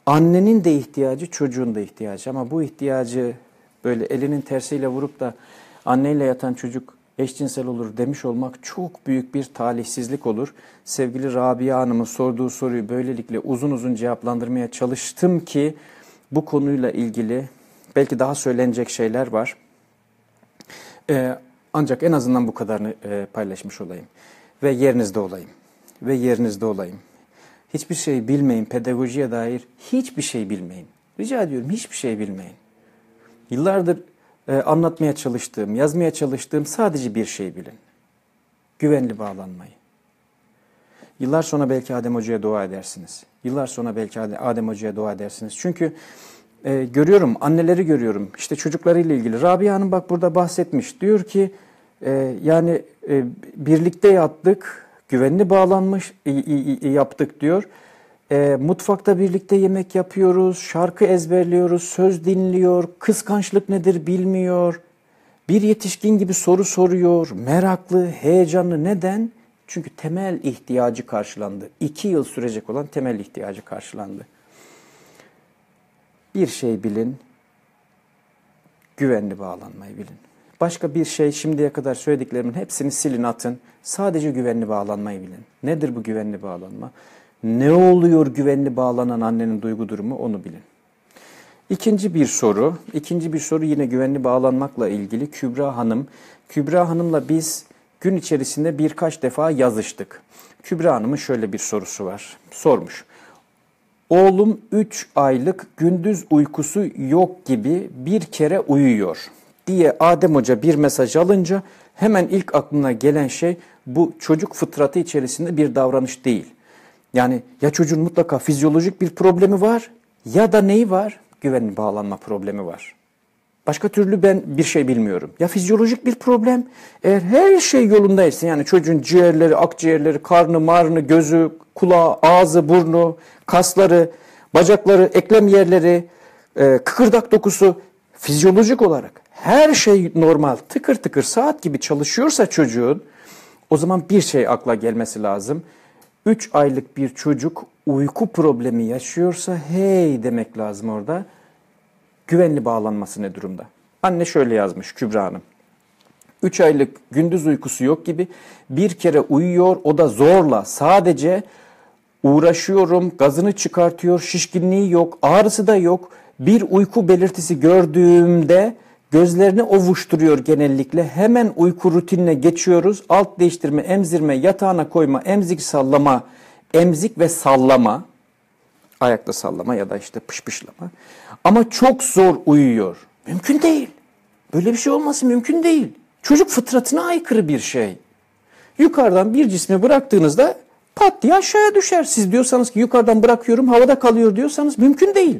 annenin de ihtiyacı, çocuğun da ihtiyacı. Ama bu ihtiyacı böyle elinin tersiyle vurup da anneyle yatan çocuk eşcinsel olur demiş olmak çok büyük bir talihsizlik olur. Sevgili Rabia Hanım'ın sorduğu soruyu böylelikle uzun uzun cevaplandırmaya çalıştım ki bu konuyla ilgili belki daha söylenecek şeyler var. Ancak en azından bu kadarını paylaşmış olayım. Ve yerinizde olayım. Hiçbir şey bilmeyin. Pedagojiye dair hiçbir şey bilmeyin. Rica ediyorum, hiçbir şey bilmeyin. Yıllardır anlatmaya çalıştığım, yazmaya çalıştığım sadece bir şey bilin. Güvenli bağlanmayı. Yıllar sonra belki Adem Hoca'ya dua edersiniz. Çünkü görüyorum, anneleri görüyorum. İşte çocuklarıyla ilgili. Rabia Hanım bak burada bahsetmiş. Diyor ki birlikte yattık, güvenli bağlanmış yaptık diyor. Mutfakta birlikte yemek yapıyoruz, şarkı ezberliyoruz, söz dinliyor, kıskançlık nedir bilmiyor. Bir yetişkin gibi soru soruyor, meraklı, heyecanlı. Neden? Çünkü temel ihtiyacı karşılandı. 2 yıl sürecek olan temel ihtiyacı karşılandı. Bir şey bilin, güvenli bağlanmayı bilin. Başka bir şey, şimdiye kadar söylediklerimin hepsini silin atın. Sadece güvenli bağlanmayı bilin. Nedir bu güvenli bağlanma? Ne oluyor güvenli bağlanan annenin duygu durumu, onu bilin. İkinci bir soru yine güvenli bağlanmakla ilgili. Kübra Hanım'la biz gün içerisinde birkaç defa yazıştık. Kübra Hanım'ın şöyle bir sorusu var. Sormuş. Oğlum 3 aylık gündüz uykusu yok gibi bir kere uyuyor diye Adem Hoca bir mesaj alınca hemen ilk aklına gelen şey, bu çocuk fıtratı içerisinde bir davranış değil. Yani ya çocuğun mutlaka fizyolojik bir problemi var ya da neyi var? Güvenli bağlanma problemi var. Başka türlü ben bir şey bilmiyorum. Ya fizyolojik bir problem, eğer her şey yolundaysa, yani çocuğun ciğerleri, akciğerleri, karnı, marnı, gözü, kulağı, ağzı, burnu, kasları, bacakları, eklem yerleri, kıkırdak dokusu fizyolojik olarak her şey normal, tıkır tıkır saat gibi çalışıyorsa çocuğun, o zaman bir şey akla gelmesi lazım. 3 aylık bir çocuk uyku problemi yaşıyorsa hey demek lazım orada. Güvenli bağlanması ne durumda? Anne şöyle yazmış Kübra Hanım. 3 aylık gündüz uykusu yok gibi bir kere uyuyor, o da zorla, sadece uğraşıyorum, gazını çıkartıyor, şişkinliği yok, ağrısı da yok. Bir uyku belirtisi gördüğümde gözlerini ovuşturuyor genellikle. Hemen uyku rutinine geçiyoruz. Alt değiştirme, emzirme, yatağına koyma, emzik sallama, emzik ve sallama. Ayakta sallama ya da işte pışpışlama. Ama çok zor uyuyor. Mümkün değil. Böyle bir şey olması mümkün değil. Çocuk fıtratına aykırı bir şey. Yukarıdan bir cismi bıraktığınızda pat diye aşağıya düşer. Siz diyorsanız ki yukarıdan bırakıyorum, havada kalıyor diyorsanız mümkün değil.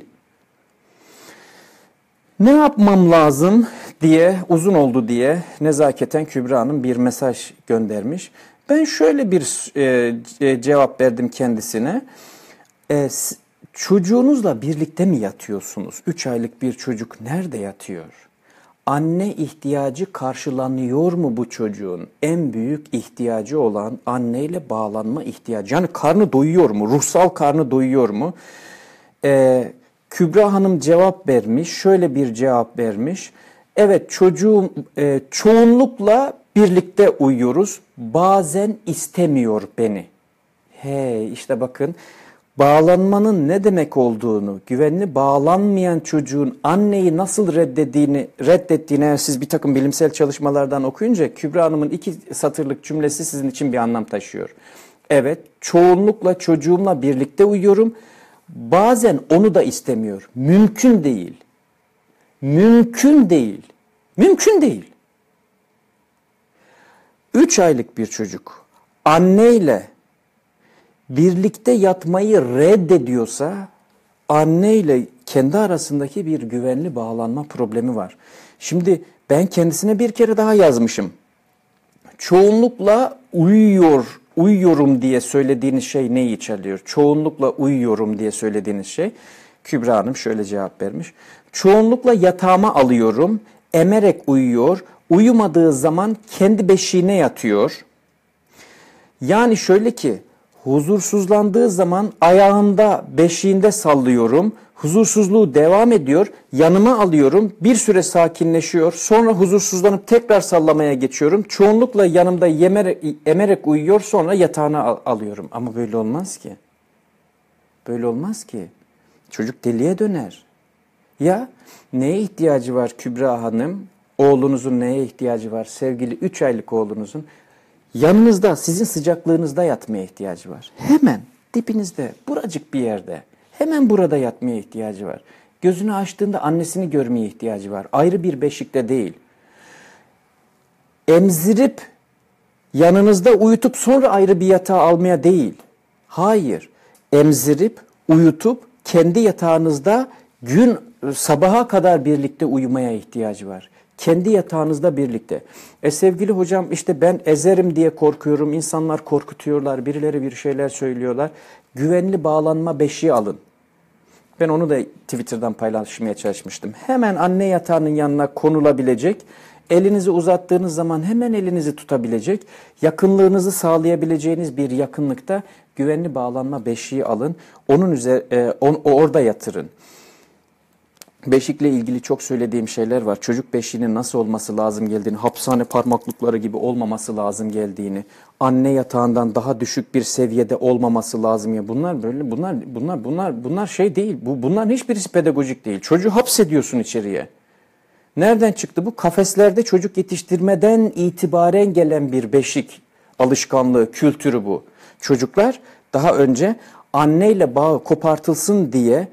Ne yapmam lazım diye, uzun oldu diye nezaketen Kübra Hanım bir mesaj göndermiş. Ben şöyle bir cevap verdim kendisine. Çocuğunuzla birlikte mi yatıyorsunuz? 3 aylık bir çocuk nerede yatıyor? Anne ihtiyacı karşılanıyor mu bu çocuğun? En büyük ihtiyacı olan anneyle bağlanma ihtiyacı. Yani karnı doyuyor mu? Ruhsal karnı doyuyor mu? Kübra Hanım cevap vermiş, şöyle bir cevap vermiş. Evet, çocuğum çoğunlukla birlikte uyuyoruz. Bazen istemiyor beni. Hey, işte bakın bağlanmanın ne demek olduğunu, güvenli bağlanmayan çocuğun anneyi nasıl reddettiğini eğer siz bir takım bilimsel çalışmalardan okuyunca Kübra Hanım'ın 2 satırlık cümlesi sizin için bir anlam taşıyor. Evet, çoğunlukla çocuğumla birlikte uyuyorum. Bazen onu da istemiyor. Mümkün değil. Mümkün değil. Mümkün değil. 3 aylık bir çocuk anneyle birlikte yatmayı reddediyorsa, anneyle kendi arasındaki bir güvenli bağlanma problemi var. Şimdi ben kendisine bir kere daha yazmışım. Çoğunlukla uyuyorum diye söylediğiniz şey neyi içeriyor? Çoğunlukla uyuyorum diye söylediğiniz şey. Kübra Hanım şöyle cevap vermiş. Çoğunlukla yatağıma alıyorum, emerek uyuyor, uyumadığı zaman kendi beşiğine yatıyor. Yani şöyle ki, huzursuzlandığı zaman ayağında, beşiğinde sallıyorum, huzursuzluğu devam ediyor, yanıma alıyorum, bir süre sakinleşiyor, sonra huzursuzlanıp tekrar sallamaya geçiyorum, çoğunlukla yanımda emerek uyuyor, sonra yatağına alıyorum. Ama böyle olmaz ki. Böyle olmaz ki. Çocuk deliye döner. Ya neye ihtiyacı var Kübra Hanım? Oğlunuzun neye ihtiyacı var? Sevgili 3 aylık oğlunuzun yanınızda, sizin sıcaklığınızda yatmaya ihtiyacı var. Hemen dibinizde, buracık bir yerde. Hemen burada yatmaya ihtiyacı var. Gözünü açtığında annesini görmeye ihtiyacı var. Ayrı bir beşikte değil. Emzirip, yanınızda uyutup sonra ayrı bir yatağa almaya değil. Hayır. Emzirip, uyutup, kendi yatağınızda sabaha kadar birlikte uyumaya ihtiyacı var. kendi yatağınızda birlikte. Sevgili hocam işte ben ezerim diye korkuyorum, insanlar korkutuyorlar, birileri bir şeyler söylüyorlar. Güvenli bağlanma beşiği alın. Ben onu da Twitter'dan paylaşmaya çalışmıştım. Hemen anne yatağının yanına konulabilecek, elinizi uzattığınız zaman hemen elinizi tutabilecek, yakınlığınızı sağlayabileceğiniz bir yakınlıkta güvenli bağlanma beşiği alın. Onun üzerine orada yatırın. Beşikle ilgili çok söylediğim şeyler var. Çocuk beşiğinin nasıl olması lazım geldiğini, hapishane parmaklıkları gibi olmaması lazım geldiğini, anne yatağından daha düşük bir seviyede olmaması lazım ya. Bunlar böyle bunlar şey değil. Bunların hiçbirisi pedagojik değil. Çocuğu hapsediyorsun içeriye. Nereden çıktı bu? Kafeslerde çocuk yetiştirmeden itibaren gelen bir beşik alışkanlığı, kültürü bu. Çocuklar daha önce anneyle bağı kopartılsın diye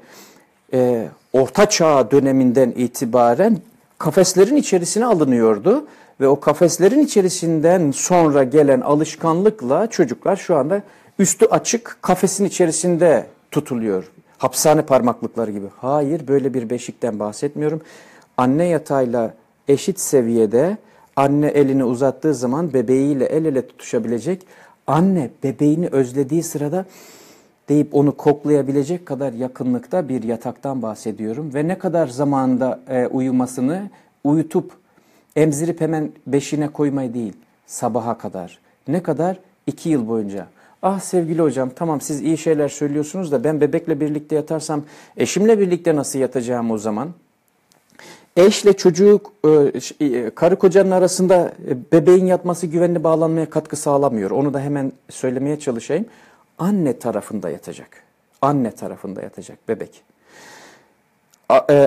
Orta Çağ döneminden itibaren kafeslerin içerisine alınıyordu ve o kafeslerin içerisinden sonra gelen alışkanlıkla çocuklar şu anda üstü açık kafesin içerisinde tutuluyor. Hapishane parmaklıkları gibi. Hayır, böyle bir beşikten bahsetmiyorum. Anne yatağıyla eşit seviyede anne elini uzattığı zaman bebeğiyle el ele tutuşabilecek, anne bebeğini özlediği sırada deyip onu koklayabilecek kadar yakınlıkta bir yataktan bahsediyorum. Ve ne kadar zamanda uyumasını, uyutup emzirip hemen beşine koymayı değil, sabaha kadar. Ne kadar? 2 yıl boyunca. Ah sevgili hocam, tamam siz iyi şeyler söylüyorsunuz da ben bebekle birlikte yatarsam eşimle birlikte nasıl yatacağım o zaman? Eşle çocuğu, karı kocanın arasında bebeğin yatması güvenli bağlanmaya katkı sağlamıyor. Onu da hemen söylemeye çalışayım. Anne tarafında yatacak. Anne tarafında yatacak bebek.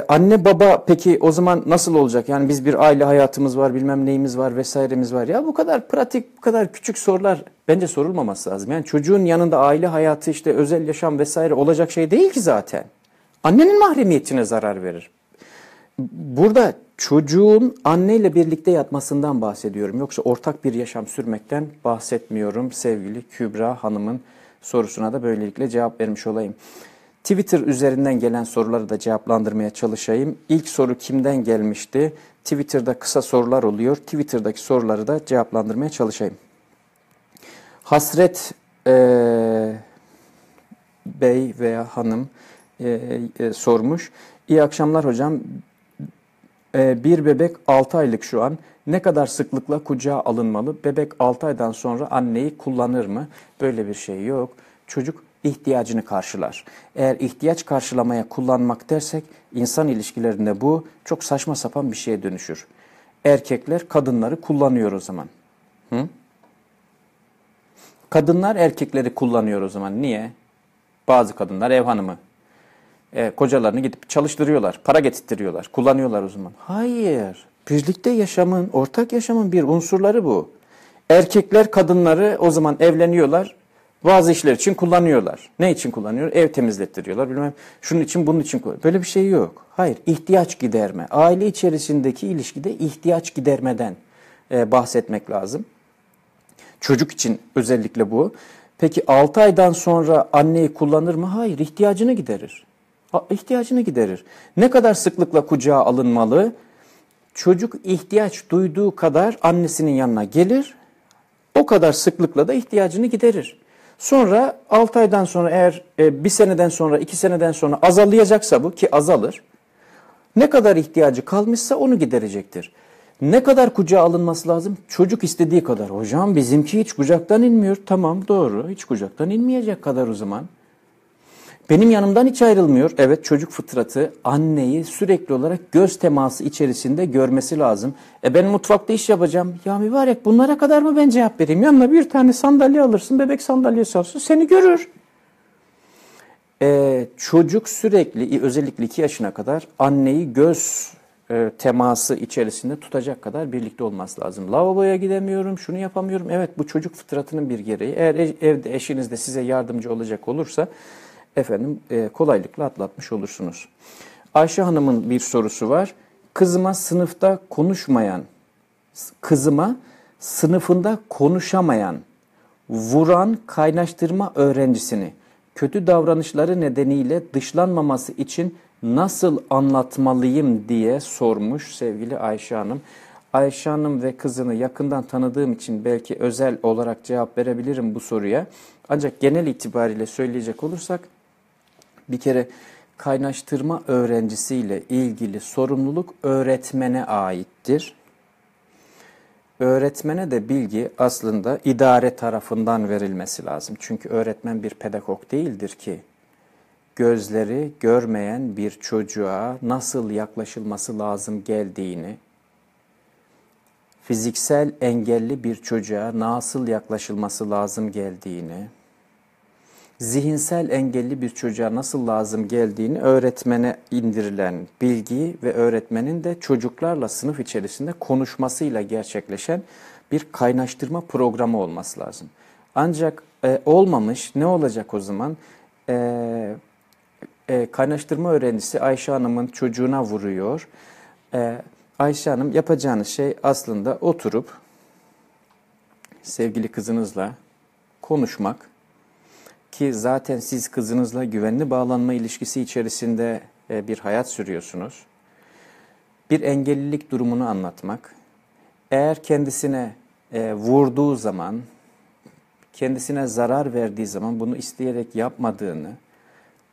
Anne baba peki o zaman nasıl olacak? Yani biz bir aile hayatımız var, bilmem neyimiz var, vesairemiz var. Ya bu kadar pratik, bu kadar küçük sorular bence sorulmaması lazım. Yani çocuğun yanında aile hayatı, işte özel yaşam vesaire olacak şey değil ki zaten. Annenin mahremiyetine zarar verir. Burada çocuğun anneyle birlikte yatmasından bahsediyorum. Yoksa ortak bir yaşam sürmekten bahsetmiyorum. Sevgili Kübra Hanım'ın sorusuna da böylelikle cevap vermiş olayım. Twitter üzerinden gelen soruları da cevaplandırmaya çalışayım. İlk soru kimden gelmişti? Twitter'da kısa sorular oluyor. Twitter'daki soruları da cevaplandırmaya çalışayım. Hasret Bey veya Hanım sormuş. İyi akşamlar hocam. Bir bebek 6 aylık şu an. Ne kadar sıklıkla kucağa alınmalı? Bebek 6 aydan sonra anneyi kullanır mı? Böyle bir şey yok. Çocuk ihtiyacını karşılar. Eğer ihtiyaç karşılamaya kullanmak dersek insan ilişkilerinde bu çok saçma sapan bir şeye dönüşür. Erkekler kadınları kullanıyor o zaman. Hı? Kadınlar erkekleri kullanıyor o zaman. Niye? Bazı kadınlar ev hanımı. Kocalarını gidip çalıştırıyorlar, para getirtiyorlar, kullanıyorlar o zaman. Hayır, birlikte yaşamın, ortak yaşamın bir unsurları bu. Erkekler kadınları o zaman evleniyorlar, bazı işler için kullanıyorlar. Ne için kullanıyor? Ev temizlettiriyorlar, bilmem şunun için, bunun için. Böyle bir şey yok. Hayır, ihtiyaç giderme. Aile içerisindeki ilişkide ihtiyaç gidermeden bahsetmek lazım. Çocuk için özellikle bu. Peki 6 aydan sonra anneyi kullanır mı? Hayır, ihtiyacını giderir. İhtiyacını giderir. Ne kadar sıklıkla kucağa alınmalı? Çocuk ihtiyaç duyduğu kadar annesinin yanına gelir. O kadar sıklıkla da ihtiyacını giderir. Sonra 6 aydan sonra eğer 1 seneden sonra, 2 seneden sonra azalacaksa bu ki azalır. Ne kadar ihtiyacı kalmışsa onu giderecektir. Ne kadar kucağa alınması lazım? Çocuk istediği kadar. Hocam bizimki hiç kucaktan inmiyor. Tamam, doğru, hiç kucaktan inmeyecek kadar o zaman. Benim yanımdan hiç ayrılmıyor. Evet, çocuk fıtratı anneyi sürekli olarak göz teması içerisinde görmesi lazım. Ben mutfakta iş yapacağım. Ya mübarek, bunlara kadar mı ben cevap vereyim? Yanına bir tane sandalye alırsın, bebek sandalyesi alsın, seni görür. Çocuk sürekli, özellikle 2 yaşına kadar anneyi göz teması içerisinde tutacak kadar birlikte olması lazım. Lavaboya gidemiyorum, şunu yapamıyorum. Evet, bu çocuk fıtratının bir gereği. Eğer evde eşiniz de size yardımcı olacak olursa efendim kolaylıkla atlatmış olursunuz. Ayşe Hanım'ın bir sorusu var. Kızıma sınıfında konuşamayan, vuran, kaynaştırma öğrencisini kötü davranışları nedeniyle dışlanmaması için nasıl anlatmalıyım diye sormuş sevgili Ayşe Hanım. Ayşe Hanım ve kızını yakından tanıdığım için belki özel olarak cevap verebilirim bu soruya. Ancak genel itibariyle söyleyecek olursak bir kere kaynaştırma öğrencisiyle ilgili sorumluluk öğretmene aittir. Öğretmene de bilgi aslında idare tarafından verilmesi lazım. Çünkü öğretmen bir pedagog değildir ki. Gözleri görmeyen bir çocuğa nasıl yaklaşılması lazım geldiğini, fiziksel engelli bir çocuğa nasıl yaklaşılması lazım geldiğini, zihinsel engelli bir çocuğa nasıl lazım geldiğini öğretmene indirilen bilgiyi ve öğretmenin de çocuklarla sınıf içerisinde konuşmasıyla gerçekleşen bir kaynaştırma programı olması lazım. Ancak olmamış, ne olacak o zaman? Kaynaştırma öğrencisi Ayşe Hanım'ın çocuğuna vuruyor. Ayşe Hanım, yapacağınız şey aslında oturup sevgili kızınızla konuşmak. Ki zaten siz kızınızla güvenli bağlanma ilişkisi içerisinde bir hayat sürüyorsunuz. Bir engellilik durumunu anlatmak. Eğer kendisine vurduğu zaman, kendisine zarar verdiği zaman bunu isteyerek yapmadığını,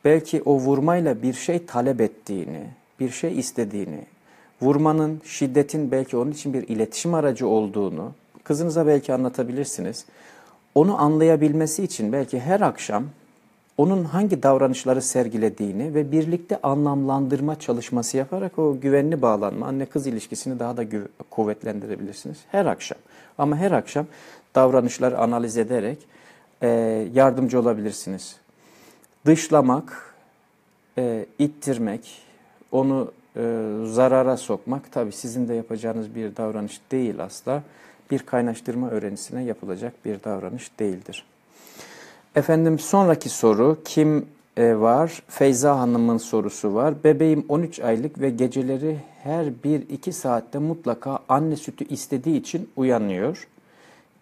belki o vurmayla bir şey talep ettiğini, bir şey istediğini, vurmanın, şiddetin belki onun için bir iletişim aracı olduğunu kızınıza belki anlatabilirsiniz. Onu anlayabilmesi için belki her akşam onun hangi davranışları sergilediğini ve birlikte anlamlandırma çalışması yaparak o güvenli bağlanma, anne kız ilişkisini daha da kuvvetlendirebilirsiniz her akşam. Ama her akşam davranışları analiz ederek yardımcı olabilirsiniz. Dışlamak, ittirmek, onu zarara sokmak tabii sizin de yapacağınız bir davranış değil asla. Bir kaynaştırma öğrencisine yapılacak bir davranış değildir. Efendim, sonraki soru kim var? Feyza Hanım'ın sorusu var. Bebeğim 13 aylık ve geceleri her 1-2 saatte mutlaka anne sütü istediği için uyanıyor.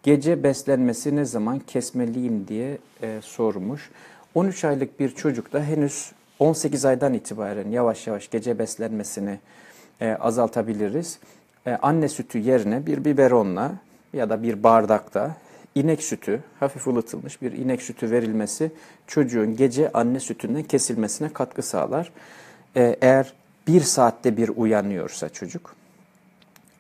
Gece beslenmesi ne zaman kesmeliyim diye sormuş. 13 aylık bir çocukta henüz 18 aydan itibaren yavaş yavaş gece beslenmesini azaltabiliriz. Anne sütü yerine bir biberonla ya da bir bardakta inek sütü, hafif ılıtılmış bir inek sütü verilmesi çocuğun gece anne sütünden kesilmesine katkı sağlar. Eğer 1 saatte bir uyanıyorsa çocuk.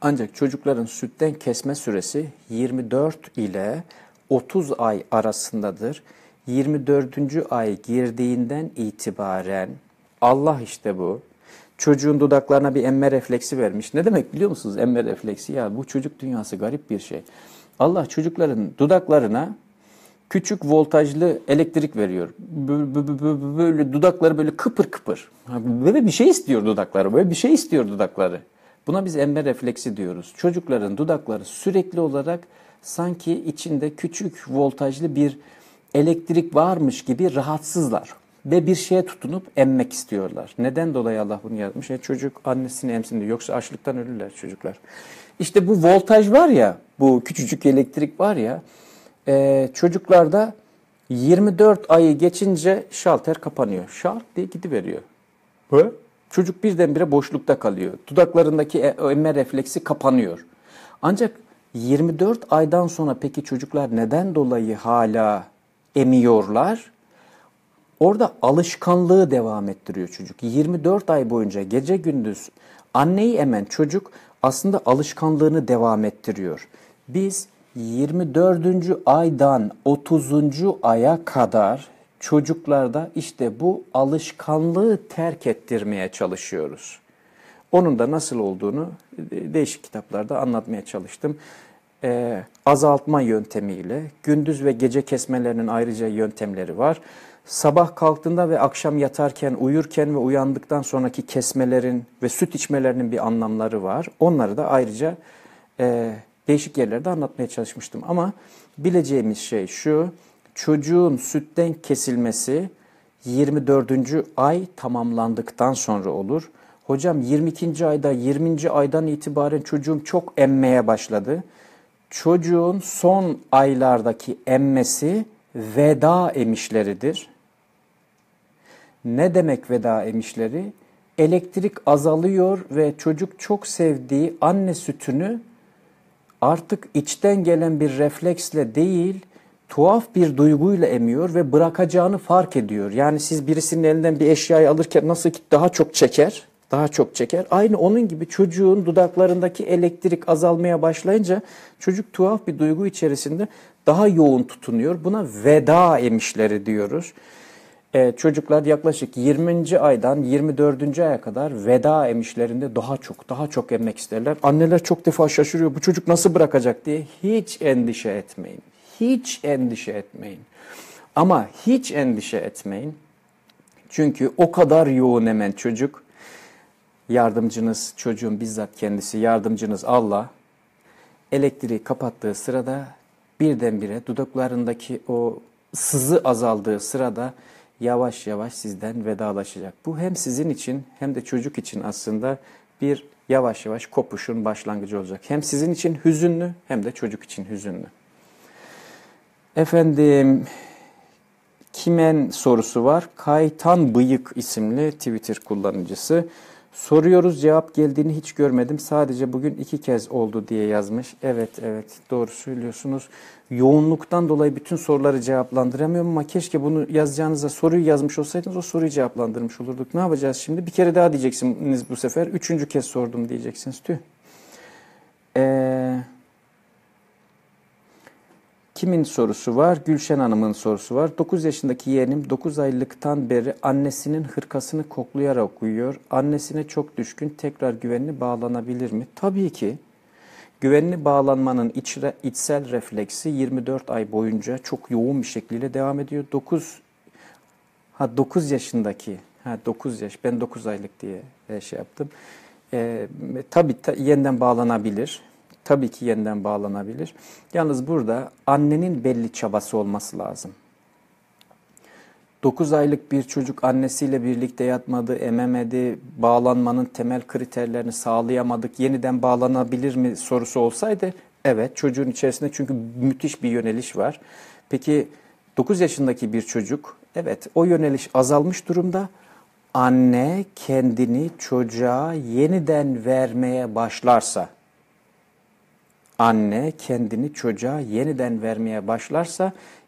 Ancak çocukların sütten kesme süresi 24 ile 30 ay arasındadır. 24. ay girdiğinden itibaren Allah işte bu. Çocuğun dudaklarına bir emme refleksi vermiş. Ne demek biliyor musunuz emme refleksi? Ya bu çocuk dünyası garip bir şey. Allah çocukların dudaklarına küçük voltajlı elektrik veriyor. Böyle dudakları böyle kıpır kıpır. Böyle bir şey istiyor dudakları. Böyle bir şey istiyor dudakları. Buna biz emme refleksi diyoruz. Çocukların dudakları sürekli olarak sanki içinde küçük voltajlı bir elektrik varmış gibi rahatsızlar. Ve bir şeye tutunup emmek istiyorlar. Neden dolayı Allah bunu yaratmış? Çocuk annesini emsin diyor. Yoksa açlıktan ölürler çocuklar. İşte bu voltaj var ya, bu küçücük elektrik var ya, çocuklarda 24 ayı geçince şalter kapanıyor. Şart diye gidiveriyor. He? Çocuk birdenbire boşlukta kalıyor. Dudaklarındaki emme refleksi kapanıyor. Ancak 24 aydan sonra peki çocuklar neden dolayı hala emiyorlar? Orada alışkanlığı devam ettiriyor çocuk. 24 ay boyunca gece gündüz anneyi emen çocuk aslında alışkanlığını devam ettiriyor. Biz 24. aydan 30. aya kadar çocuklarda işte bu alışkanlığı terk ettirmeye çalışıyoruz. Onun da nasıl olduğunu değişik kitaplarda anlatmaya çalıştım. Azaltma yöntemiyle gündüz ve gece kesmelerinin ayrıca yöntemleri var. Sabah kalktığında ve akşam yatarken, uyurken ve uyandıktan sonraki kesmelerin ve süt içmelerinin bir anlamları var. Onları da ayrıca değişik yerlerde anlatmaya çalışmıştım. Ama bileceğimiz şey şu, çocuğun sütten kesilmesi 24. ay tamamlandıktan sonra olur. Hocam 22. ayda, 20. aydan itibaren çocuğum çok emmeye başladı. Çocuğun son aylardaki emmesi veda emişleridir. Ne demek veda emişleri? elektrik azalıyor ve çocuk çok sevdiği anne sütünü artık içten gelen bir refleksle değil, tuhaf bir duyguyla emiyor ve bırakacağını fark ediyor. Yani siz birisinin elinden bir eşyayı alırken nasıl ki daha çok çeker. Aynı onun gibi çocuğun dudaklarındaki elektrik azalmaya başlayınca çocuk tuhaf bir duygu içerisinde daha yoğun tutunuyor. Buna veda emişleri diyoruz. Çocuklar yaklaşık 20. aydan 24. aya kadar veda emişlerinde daha çok emmek isterler. Anneler çok defa şaşırıyor, bu çocuk nasıl bırakacak diye. Hiç endişe etmeyin. Ama hiç endişe etmeyin. Çünkü o kadar yoğun emen çocuk, yardımcınız, çocuğun bizzat kendisi, yardımcınız Allah, elektriği kapattığı sırada birdenbire dudaklarındaki o sızı azaldığı sırada yavaş yavaş sizden vedalaşacak. Bu hem sizin için hem de çocuk için aslında bir yavaş yavaş kopuşun başlangıcı olacak. Hem sizin için hüzünlü hem de çocuk için hüzünlü. Efendim, kimen sorusu var. Kaytan Bıyık isimli Twitter kullanıcısı. Soruyoruz, cevap geldiğini hiç görmedim. Sadece bugün 2 kez oldu diye yazmış. Evet, doğru söylüyorsunuz. Yoğunluktan dolayı bütün soruları cevaplandıramıyorum ama keşke bunu yazacağınıza soruyu yazmış olsaydınız, o soruyu cevaplandırmış olurduk. Ne yapacağız şimdi? Bir kere daha diyeceksiniz bu sefer. 3. kez sordum diyeceksiniz. Tüh. Kimin sorusu var? Gülşen Hanım'ın sorusu var. 9 yaşındaki yeğenim 9 aylıktan beri annesinin hırkasını koklayarak uyuyor. Annesine çok düşkün, tekrar güvenli bağlanabilir mi? Tabii ki. Güvenli bağlanmanın içsel refleksi 24 ay boyunca çok yoğun bir şekilde devam ediyor. 9 yaş. Ben 9 aylık diye şey yaptım. Yeniden bağlanabilir. Tabii ki yeniden bağlanabilir. Yalnız burada annenin belli çabası olması lazım. 9 aylık bir çocuk annesiyle birlikte yatmadı, ememedi, bağlanmanın temel kriterlerini sağlayamadık, yeniden bağlanabilir mi sorusu olsaydı, evet, çocuğun içerisinde çünkü müthiş bir yöneliş var. Peki 9 yaşındaki bir çocuk, evet, o yöneliş azalmış durumda. Anne kendini çocuğa yeniden vermeye başlarsa,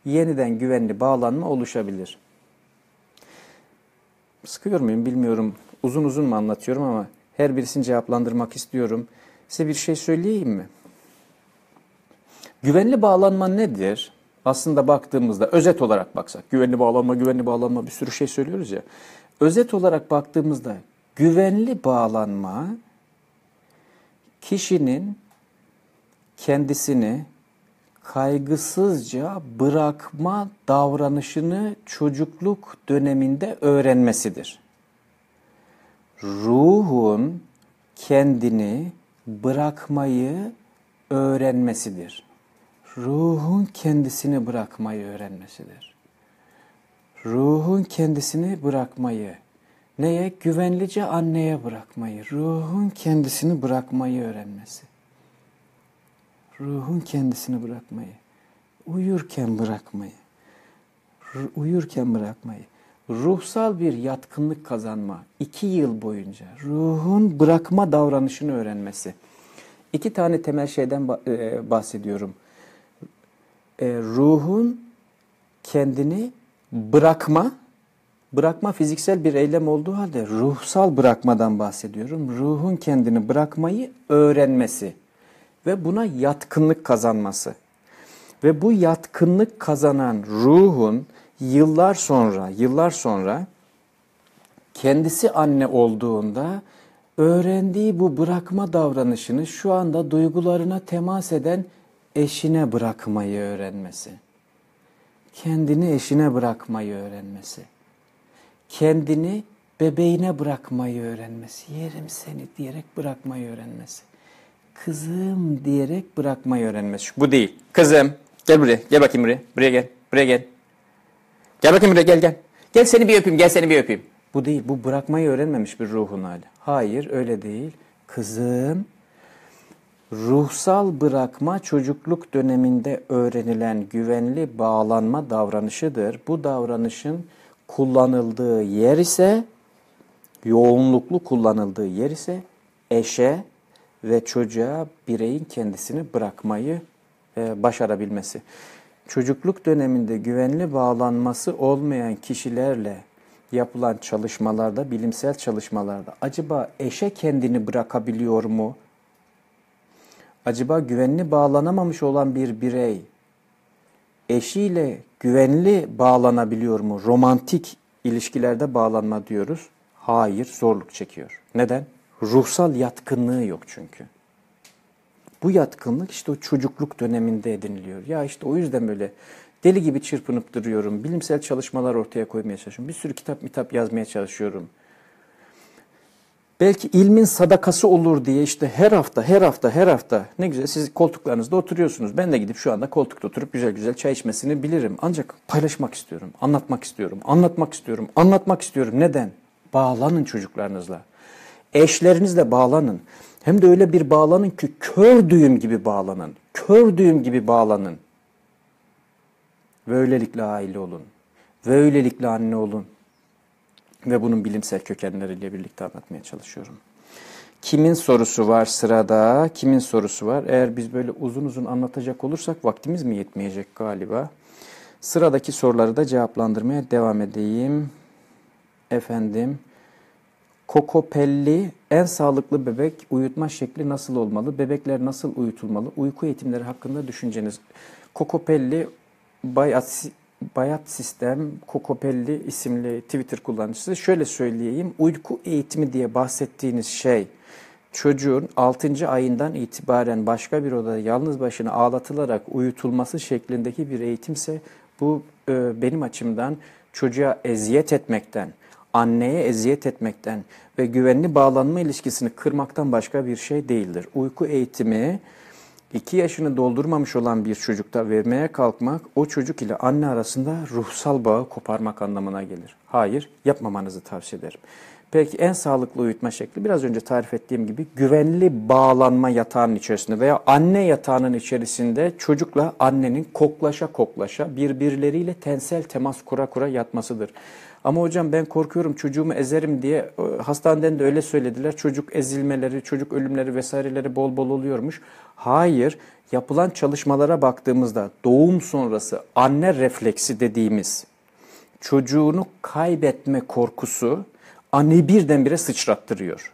yeniden güvenli bağlanma oluşabilir. Sıkıyor muyum bilmiyorum. Uzun mu anlatıyorum ama her birisini cevaplandırmak istiyorum. Size bir şey söyleyeyim mi? Güvenli bağlanma nedir? Aslında baktığımızda, özet olarak baksak, güvenli bağlanma bir sürü şey söylüyoruz ya. Özet olarak baktığımızda güvenli bağlanma kişinin kendisini kaygısızca bırakma davranışını çocukluk döneminde öğrenmesidir. Ruhun kendini bırakmayı öğrenmesidir. Neye? Güvenlice anneye bırakmayı. Uyurken bırakmayı. Ruhsal bir yatkınlık kazanma. 2 yıl boyunca ruhun bırakma davranışını öğrenmesi. 2 tane temel şeyden bahsediyorum. Ruhun kendini bırakma fiziksel bir eylem olduğu halde ruhsal bırakmadan bahsediyorum. Ruhun kendini bırakmayı öğrenmesi. Ve buna yatkınlık kazanması. Ve bu yatkınlık kazanan ruhun yıllar sonra kendisi anne olduğunda öğrendiği bu bırakma davranışını şu anda duygularına temas eden eşine bırakmayı öğrenmesi. Kendini eşine bırakmayı öğrenmesi. Kendini bebeğine bırakmayı öğrenmesi. Yerim seni diyerek bırakmayı öğrenmesi. Kızım diyerek bırakmayı öğrenmesi. Bu değil. Kızım gel buraya. Gel bakayım buraya. Gel seni bir öpeyim. Bu değil. Bu bırakmayı öğrenmemiş bir ruhun hali. Hayır, öyle değil. Kızım, ruhsal bırakma çocukluk döneminde öğrenilen güvenli bağlanma davranışıdır. Bu davranışın kullanıldığı yer ise yoğunluklu kullanıldığı yer ise eşe ve çocuğa bireyin kendisini bırakmayı başarabilmesi. Çocukluk döneminde güvenli bağlanması olmayan kişilerle yapılan çalışmalarda, bilimsel çalışmalarda acaba eşe kendini bırakabiliyor mu? Acaba güvenli bağlanamamış olan bir birey eşiyle güvenli bağlanabiliyor mu? Romantik ilişkilerde bağlanma diyoruz. Hayır, zorluk çekiyor. Neden? Ruhsal yatkınlığı yok çünkü. Bu yatkınlık işte o çocukluk döneminde ediniliyor. Ya işte o yüzden böyle deli gibi çırpınıp duruyorum. Bilimsel çalışmalar ortaya koymaya çalışıyorum. Bir sürü kitap yazmaya çalışıyorum. Belki ilmin sadakası olur diye işte her hafta ne güzel siz koltuklarınızda oturuyorsunuz. Ben de gidip şu anda koltukta oturup güzel güzel çay içmesini bilirim. Ancak paylaşmak istiyorum, anlatmak istiyorum. Neden? Bağlanın çocuklarınızla. Eşlerinizle bağlanın. Hem de öyle bir bağlanın ki kör düğüm gibi bağlanın. Ve öylelikle aile olun. Ve öylelikle anne olun. Ve bunun bilimsel kökenleriyle birlikte anlatmaya çalışıyorum. Kimin sorusu var sırada? Kimin sorusu var? Eğer biz böyle uzun uzun anlatacak olursak vaktimiz mi yetmeyecek galiba? Sıradaki soruları da cevaplandırmaya devam edeyim. Efendim, kokopelli en sağlıklı bebek uyutma şekli nasıl olmalı? Bebekler nasıl uyutulmalı? Uyku eğitimleri hakkında düşünceniz. Kokopelli Bayat Sistem Kokopelli isimli Twitter kullanıcısı. Şöyle söyleyeyim, uyku eğitimi diye bahsettiğiniz şey çocuğun 6. ayından itibaren başka bir odada yalnız başına ağlatılarak uyutulması şeklindeki bir eğitimse bu benim açımdan çocuğa eziyet etmekten, anneye eziyet etmekten ve güvenli bağlanma ilişkisini kırmaktan başka bir şey değildir. Uyku eğitimi 2 yaşını doldurmamış olan bir çocukta vermeye kalkmak, o çocuk ile anne arasında ruhsal bağı koparmak anlamına gelir. Hayır, yapmamanızı tavsiye ederim. Peki en sağlıklı uyutma şekli biraz önce tarif ettiğim gibi güvenli bağlanma yatağının içerisinde veya anne yatağının içerisinde çocukla annenin koklaşa birbirleriyle tensel temas kura yatmasıdır. Ama hocam ben korkuyorum çocuğumu ezerim diye hastaneden de öyle söylediler. Çocuk ezilmeleri, çocuk ölümleri vesaireleri bol oluyormuş. Hayır, yapılan çalışmalara baktığımızda doğum sonrası anne refleksi dediğimiz çocuğunu kaybetme korkusu anneyi birdenbire sıçrattırıyor.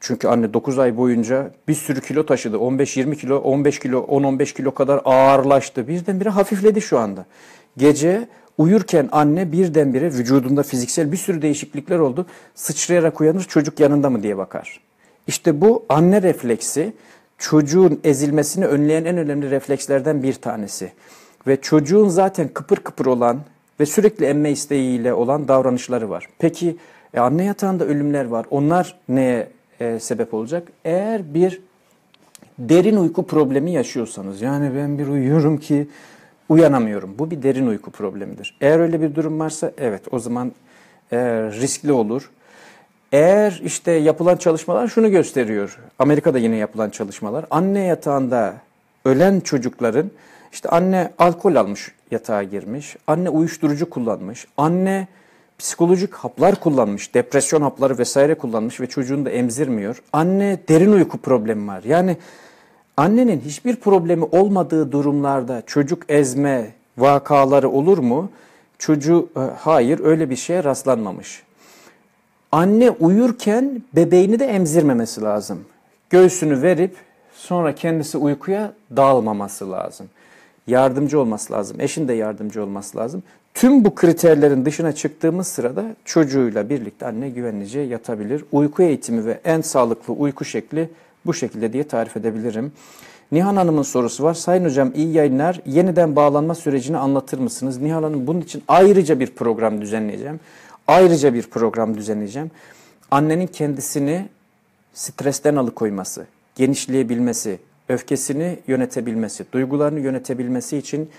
Çünkü anne 9 ay boyunca bir sürü kilo taşıdı. 15-20 kilo, 15 kilo, 10-15 kilo kadar ağırlaştı. Birdenbire hafifledi şu anda. Gece uyurken anne birdenbire vücudunda fiziksel bir sürü değişiklikler oldu. Sıçrayarak uyanır, çocuk yanında mı diye bakar. İşte bu anne refleksi çocuğun ezilmesini önleyen en önemli reflekslerden bir tanesi. Ve çocuğun zaten kıpır kıpır olan ve sürekli emme isteğiyle olan davranışları var. Peki anne yatağında ölümler var. Onlar neye sebep olacak? Eğer bir derin uyku problemi yaşıyorsanız, yani ben bir uyuyorum ki uyanamıyorum. Bu bir derin uyku problemidir. Eğer öyle bir durum varsa evet o zaman riskli olur. Eğer işte yapılan çalışmalar şunu gösteriyor. Amerika'da yine yapılan çalışmalar. Anne yatağında ölen çocukların işte anne alkol almış yatağa girmiş, anne uyuşturucu kullanmış, anne psikolojik haplar kullanmış, depresyon hapları vesaire kullanmış ve çocuğunu da emzirmiyor. Anne derin uyku problemi var. Yani annenin hiçbir problemi olmadığı durumlarda çocuk ezme vakaları olur mu? Çocuğu hayır, öyle bir şeye rastlanmamış. Anne uyurken bebeğini de emzirmemesi lazım. Göğsünü verip sonra kendisi uykuya dalmaması lazım. Yardımcı olması lazım. Eşin de yardımcı olması lazım. Tüm bu kriterlerin dışına çıktığımız sırada çocuğuyla birlikte anne güvenlice yatabilir. Uyku eğitimi ve en sağlıklı uyku şekli bu şekilde diye tarif edebilirim. Nihan Hanım'ın sorusu var. Sayın hocam iyi yayınlar. Yeniden bağlanma sürecini anlatır mısınız? Nihan Hanım, bunun için ayrıca bir program düzenleyeceğim. Annenin kendisini stresten alıkoyması, genişleyebilmesi, öfkesini yönetebilmesi, duygularını yönetebilmesi için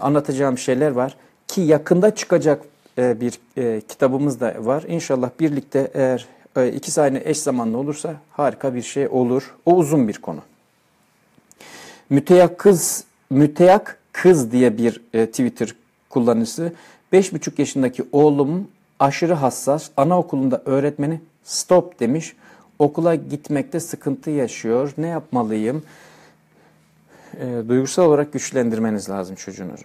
anlatacağım şeyler var. Ki yakında çıkacak bir kitabımız da var. İnşallah birlikte eğer ikisi aynı eş zamanlı olursa harika bir şey olur. O uzun bir konu. Müteyak kız diye bir Twitter kullanıcısı. 5,5 yaşındaki oğlum aşırı hassas, anaokulunda öğretmeni stop demiş. Okula gitmekte sıkıntı yaşıyor. Ne yapmalıyım? Duygusal olarak güçlendirmeniz lazım çocuğunuzu.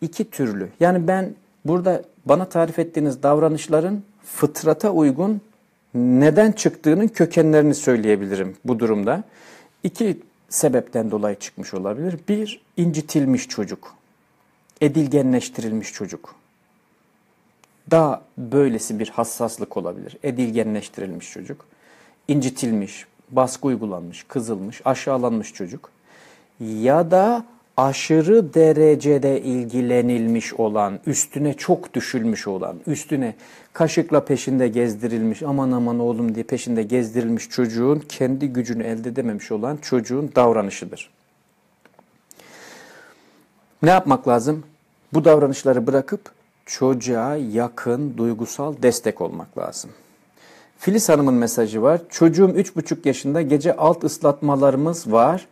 İki türlü. Yani ben burada bana tarif ettiğiniz davranışların fıtrata uygun neden çıktığının kökenlerini söyleyebilirim bu durumda. İki sebepten dolayı çıkmış olabilir. Bir, incitilmiş çocuk. Edilgenleştirilmiş çocuk. Daha böylesi bir hassaslık olabilir. Edilgenleştirilmiş çocuk. İncitilmiş, baskı uygulanmış, kızılmış, aşağılanmış çocuk. Ya da aşırı derecede ilgilenilmiş olan, üstüne çok düşülmüş olan, üstüne kaşıkla peşinde gezdirilmiş, aman aman oğlum diye peşinde gezdirilmiş çocuğun kendi gücünü elde edememiş olan çocuğun davranışıdır. Ne yapmak lazım? Bu davranışları bırakıp çocuğa yakın duygusal destek olmak lazım. Filiz Hanım'ın mesajı var. Çocuğum 3,5 yaşında, gece alt ıslatmalarımız var.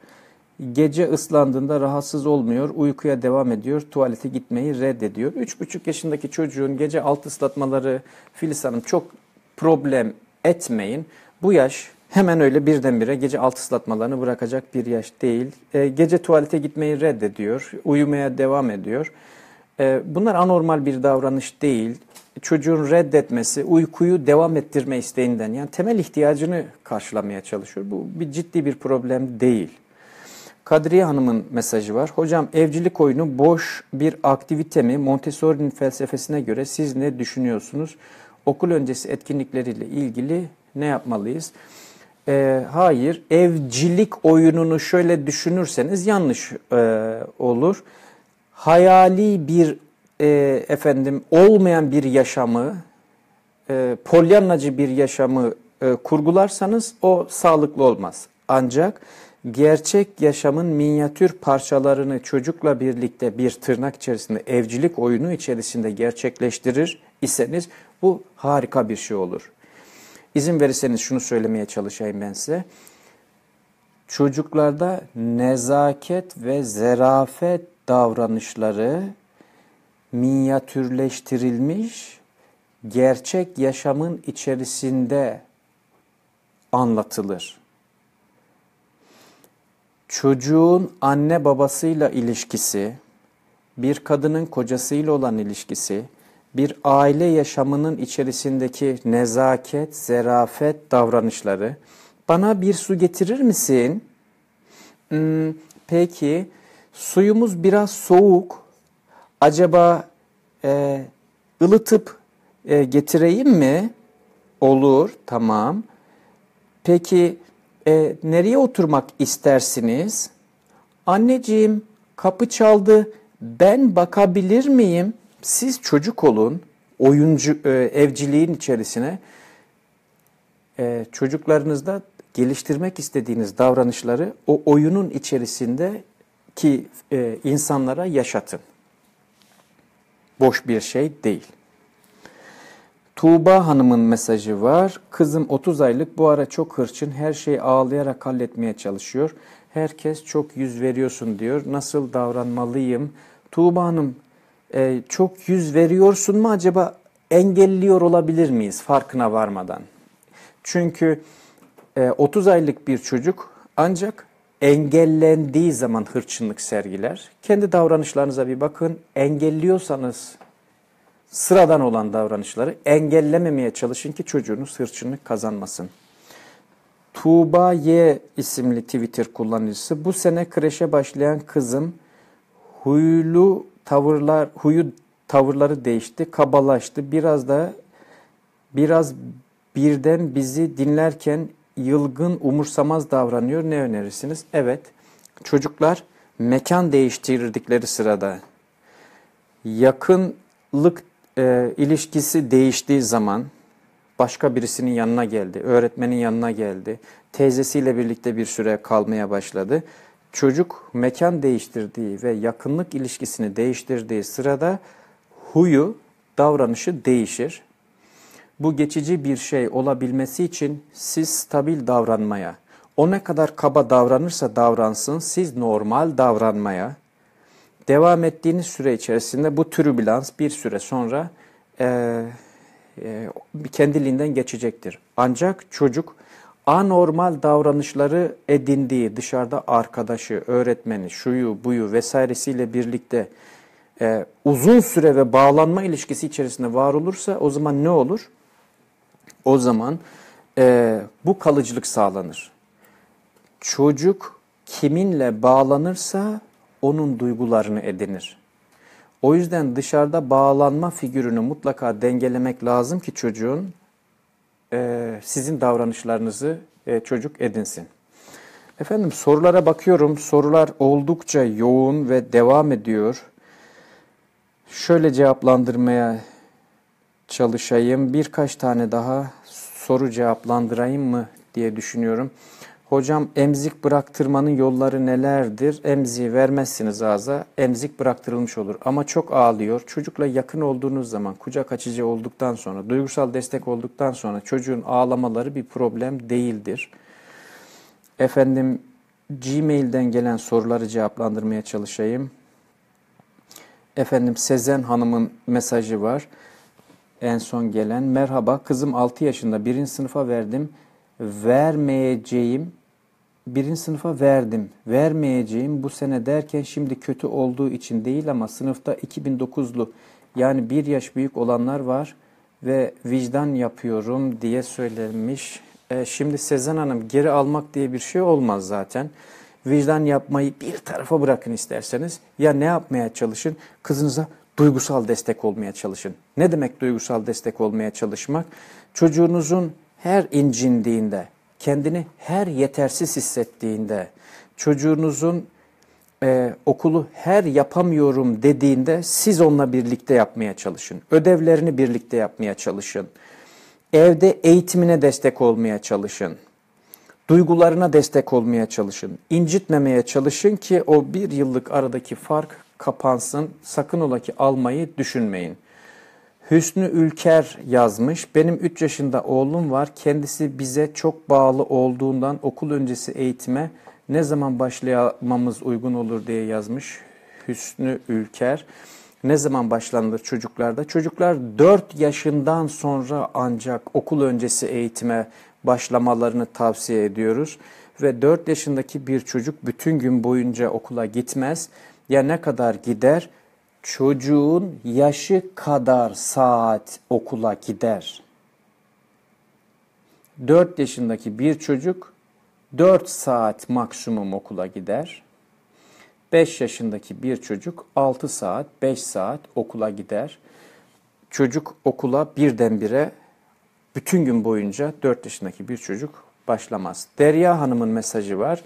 Gece ıslandığında rahatsız olmuyor, uykuya devam ediyor, tuvalete gitmeyi reddediyor. 3,5 yaşındaki çocuğun gece alt ıslatmaları, Filiz Hanım, çok problem etmeyin. Bu yaş hemen öyle birdenbire gece alt ıslatmalarını bırakacak bir yaş değil. Gece tuvalete gitmeyi reddediyor, uyumaya devam ediyor. Bunlar anormal bir davranış değil. Çocuğun reddetmesi, uykuyu devam ettirme isteğinden, yani temel ihtiyacını karşılamaya çalışıyor. Bu ciddi bir problem değil. Kadriye Hanım'ın mesajı var. Hocam, evcilik oyunu boş bir aktivite mi? Montessori'nin felsefesine göre siz ne düşünüyorsunuz? Okul öncesi etkinlikleriyle ilgili ne yapmalıyız? Hayır, evcilik oyununu şöyle düşünürseniz yanlış olur. Hayali bir olmayan bir yaşamı, polyanacı bir yaşamı kurgularsanız o sağlıklı olmaz. Ancak gerçek yaşamın minyatür parçalarını çocukla birlikte bir tırnak içerisinde evcilik oyunu içerisinde gerçekleştirir iseniz bu harika bir şey olur. İzin verirseniz şunu söylemeye çalışayım ben size. Çocuklarda nezaket ve zerafet davranışları minyatürleştirilmiş gerçek yaşamın içerisinde anlatılır. Çocuğun anne babasıyla ilişkisi, bir kadının kocasıyla olan ilişkisi, bir aile yaşamının içerisindeki nezaket, zerafet davranışları. Bana bir su getirir misin? Peki, suyumuz biraz soğuk. Acaba ılıtıp getireyim mi? Olur, tamam. Peki, nereye oturmak istersiniz? Anneciğim, kapı çaldı, ben bakabilir miyim? Siz çocuk olun, oyuncu evciliğin içerisine. Çocuklarınızda geliştirmek istediğiniz davranışları o oyunun içerisindeki insanlara yaşatın. Boş bir şey değil. Tuğba Hanım'ın mesajı var. Kızım 30 aylık, bu ara çok hırçın, her şeyi ağlayarak halletmeye çalışıyor. Herkes çok yüz veriyorsun diyor. Nasıl davranmalıyım? Tuğba Hanım, çok yüz veriyorsun mu acaba? Engelliyor olabilir miyiz farkına varmadan? Çünkü 30 aylık bir çocuk ancak engellendiği zaman hırçınlık sergiler. Kendi davranışlarınıza bir bakın. Engelliyorsanız sıradan olan davranışları engellememeye çalışın ki çocuğunuz hırçınlık kazanmasın. Tuğba Y isimli Twitter kullanıcısı. Bu sene kreşe başlayan kızım huyu tavırları değişti, kabalaştı. Biraz birden bizi dinlerken yılgın, umursamaz davranıyor. Ne önerirsiniz? Evet, çocuklar mekan değiştirdikleri sırada yakınlık ilişkisi değiştiği zaman, başka birisinin yanına geldi, öğretmenin yanına geldi, teyzesiyle birlikte bir süre kalmaya başladı. Çocuk mekan değiştirdiği ve yakınlık ilişkisini değiştirdiği sırada huyu, davranışı değişir. Bu geçici bir şey olabilmesi için siz stabil davranmaya, o ne kadar kaba davranırsa davransın siz normal davranmaya, devam ettiğiniz süre içerisinde bu türbülans bir süre sonra kendiliğinden geçecektir. Ancak çocuk anormal davranışları edindiği, dışarıda arkadaşı, öğretmeni, şuyu, buyu vesairesiyle birlikte uzun süre ve bağlanma ilişkisi içerisinde var olursa o zaman ne olur? O zaman bu kalıcılık sağlanır. Çocuk kiminle bağlanırsa onun duygularını edinir. O yüzden dışarıda bağlanma figürünü mutlaka dengelemek lazım ki çocuğun sizin davranışlarınızı çocuk edinsin. Efendim, sorulara bakıyorum. Sorular oldukça yoğun ve devam ediyor. Şöyle cevaplandırmaya çalışayım. Birkaç tane daha soru cevaplandırayım mı diye düşünüyorum. Hocam, emzik bıraktırmanın yolları nelerdir? Emziği vermezsiniz ağza, emzik bıraktırılmış olur. Ama çok ağlıyor. Çocukla yakın olduğunuz zaman, kucak açıcı olduktan sonra, duygusal destek olduktan sonra çocuğun ağlamaları bir problem değildir. Efendim, Gmail'den gelen soruları cevaplandırmaya çalışayım. Efendim, Sezen Hanım'ın mesajı var. En son gelen. Merhaba, kızım 6 yaşında 1. sınıfa verdim. Vermeyeceğim bu sene derken şimdi kötü olduğu için değil ama sınıfta 2009'lu yani 1 yaş büyük olanlar var ve vicdan yapıyorum diye söylemiş. Şimdi Sezen Hanım, geri almak diye bir şey olmaz zaten. Vicdan yapmayı bir tarafa bırakın isterseniz. Ya ne yapmaya çalışın? Kızınıza duygusal destek olmaya çalışın. Ne demek duygusal destek olmaya çalışmak? Çocuğunuzun her incindiğinde, kendini her yetersiz hissettiğinde, çocuğunuzun okulu her yapamıyorum dediğinde siz onunla birlikte yapmaya çalışın. Ödevlerini birlikte yapmaya çalışın. Evde eğitimine destek olmaya çalışın. Duygularına destek olmaya çalışın. İncitmemeye çalışın ki o 1 yıllık aradaki fark kapansın. Sakın ola ki almayı düşünmeyin. Hüsnü Ülker yazmış. Benim 3 yaşında oğlum var. Kendisi bize çok bağlı olduğundan okul öncesi eğitime ne zaman başlamamız uygun olur diye yazmış Hüsnü Ülker. Ne zaman başlanır çocuklarda? Çocuklar 4 yaşından sonra ancak okul öncesi eğitime başlamalarını tavsiye ediyoruz. Ve 4 yaşındaki bir çocuk bütün gün boyunca okula gitmez. Ya ne kadar gider? Çocuğun yaşı kadar saat okula gider. 4 yaşındaki bir çocuk 4 saat maksimum okula gider. 5 yaşındaki bir çocuk 6 saat, 5 saat okula gider. Çocuk okula birdenbire bütün gün boyunca 4 yaşındaki bir çocuk başlamaz. Derya Hanım'ın mesajı var.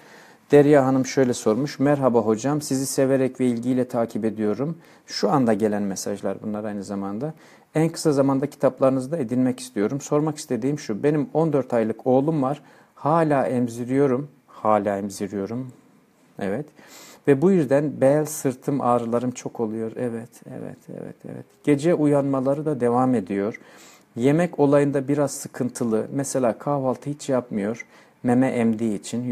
Derya Hanım şöyle sormuş. Merhaba hocam, sizi severek ve ilgiyle takip ediyorum. Şu anda gelen mesajlar bunlar aynı zamanda. En kısa zamanda kitaplarınızı da edinmek istiyorum. Sormak istediğim şu, benim 14 aylık oğlum var. Hala emziriyorum. Evet. Ve bu yüzden bel, sırtım ağrılarım çok oluyor. Evet. Gece uyanmaları da devam ediyor. Yemek olayında biraz sıkıntılı. Mesela kahvaltı hiç yapmıyor. Meme emdiği için.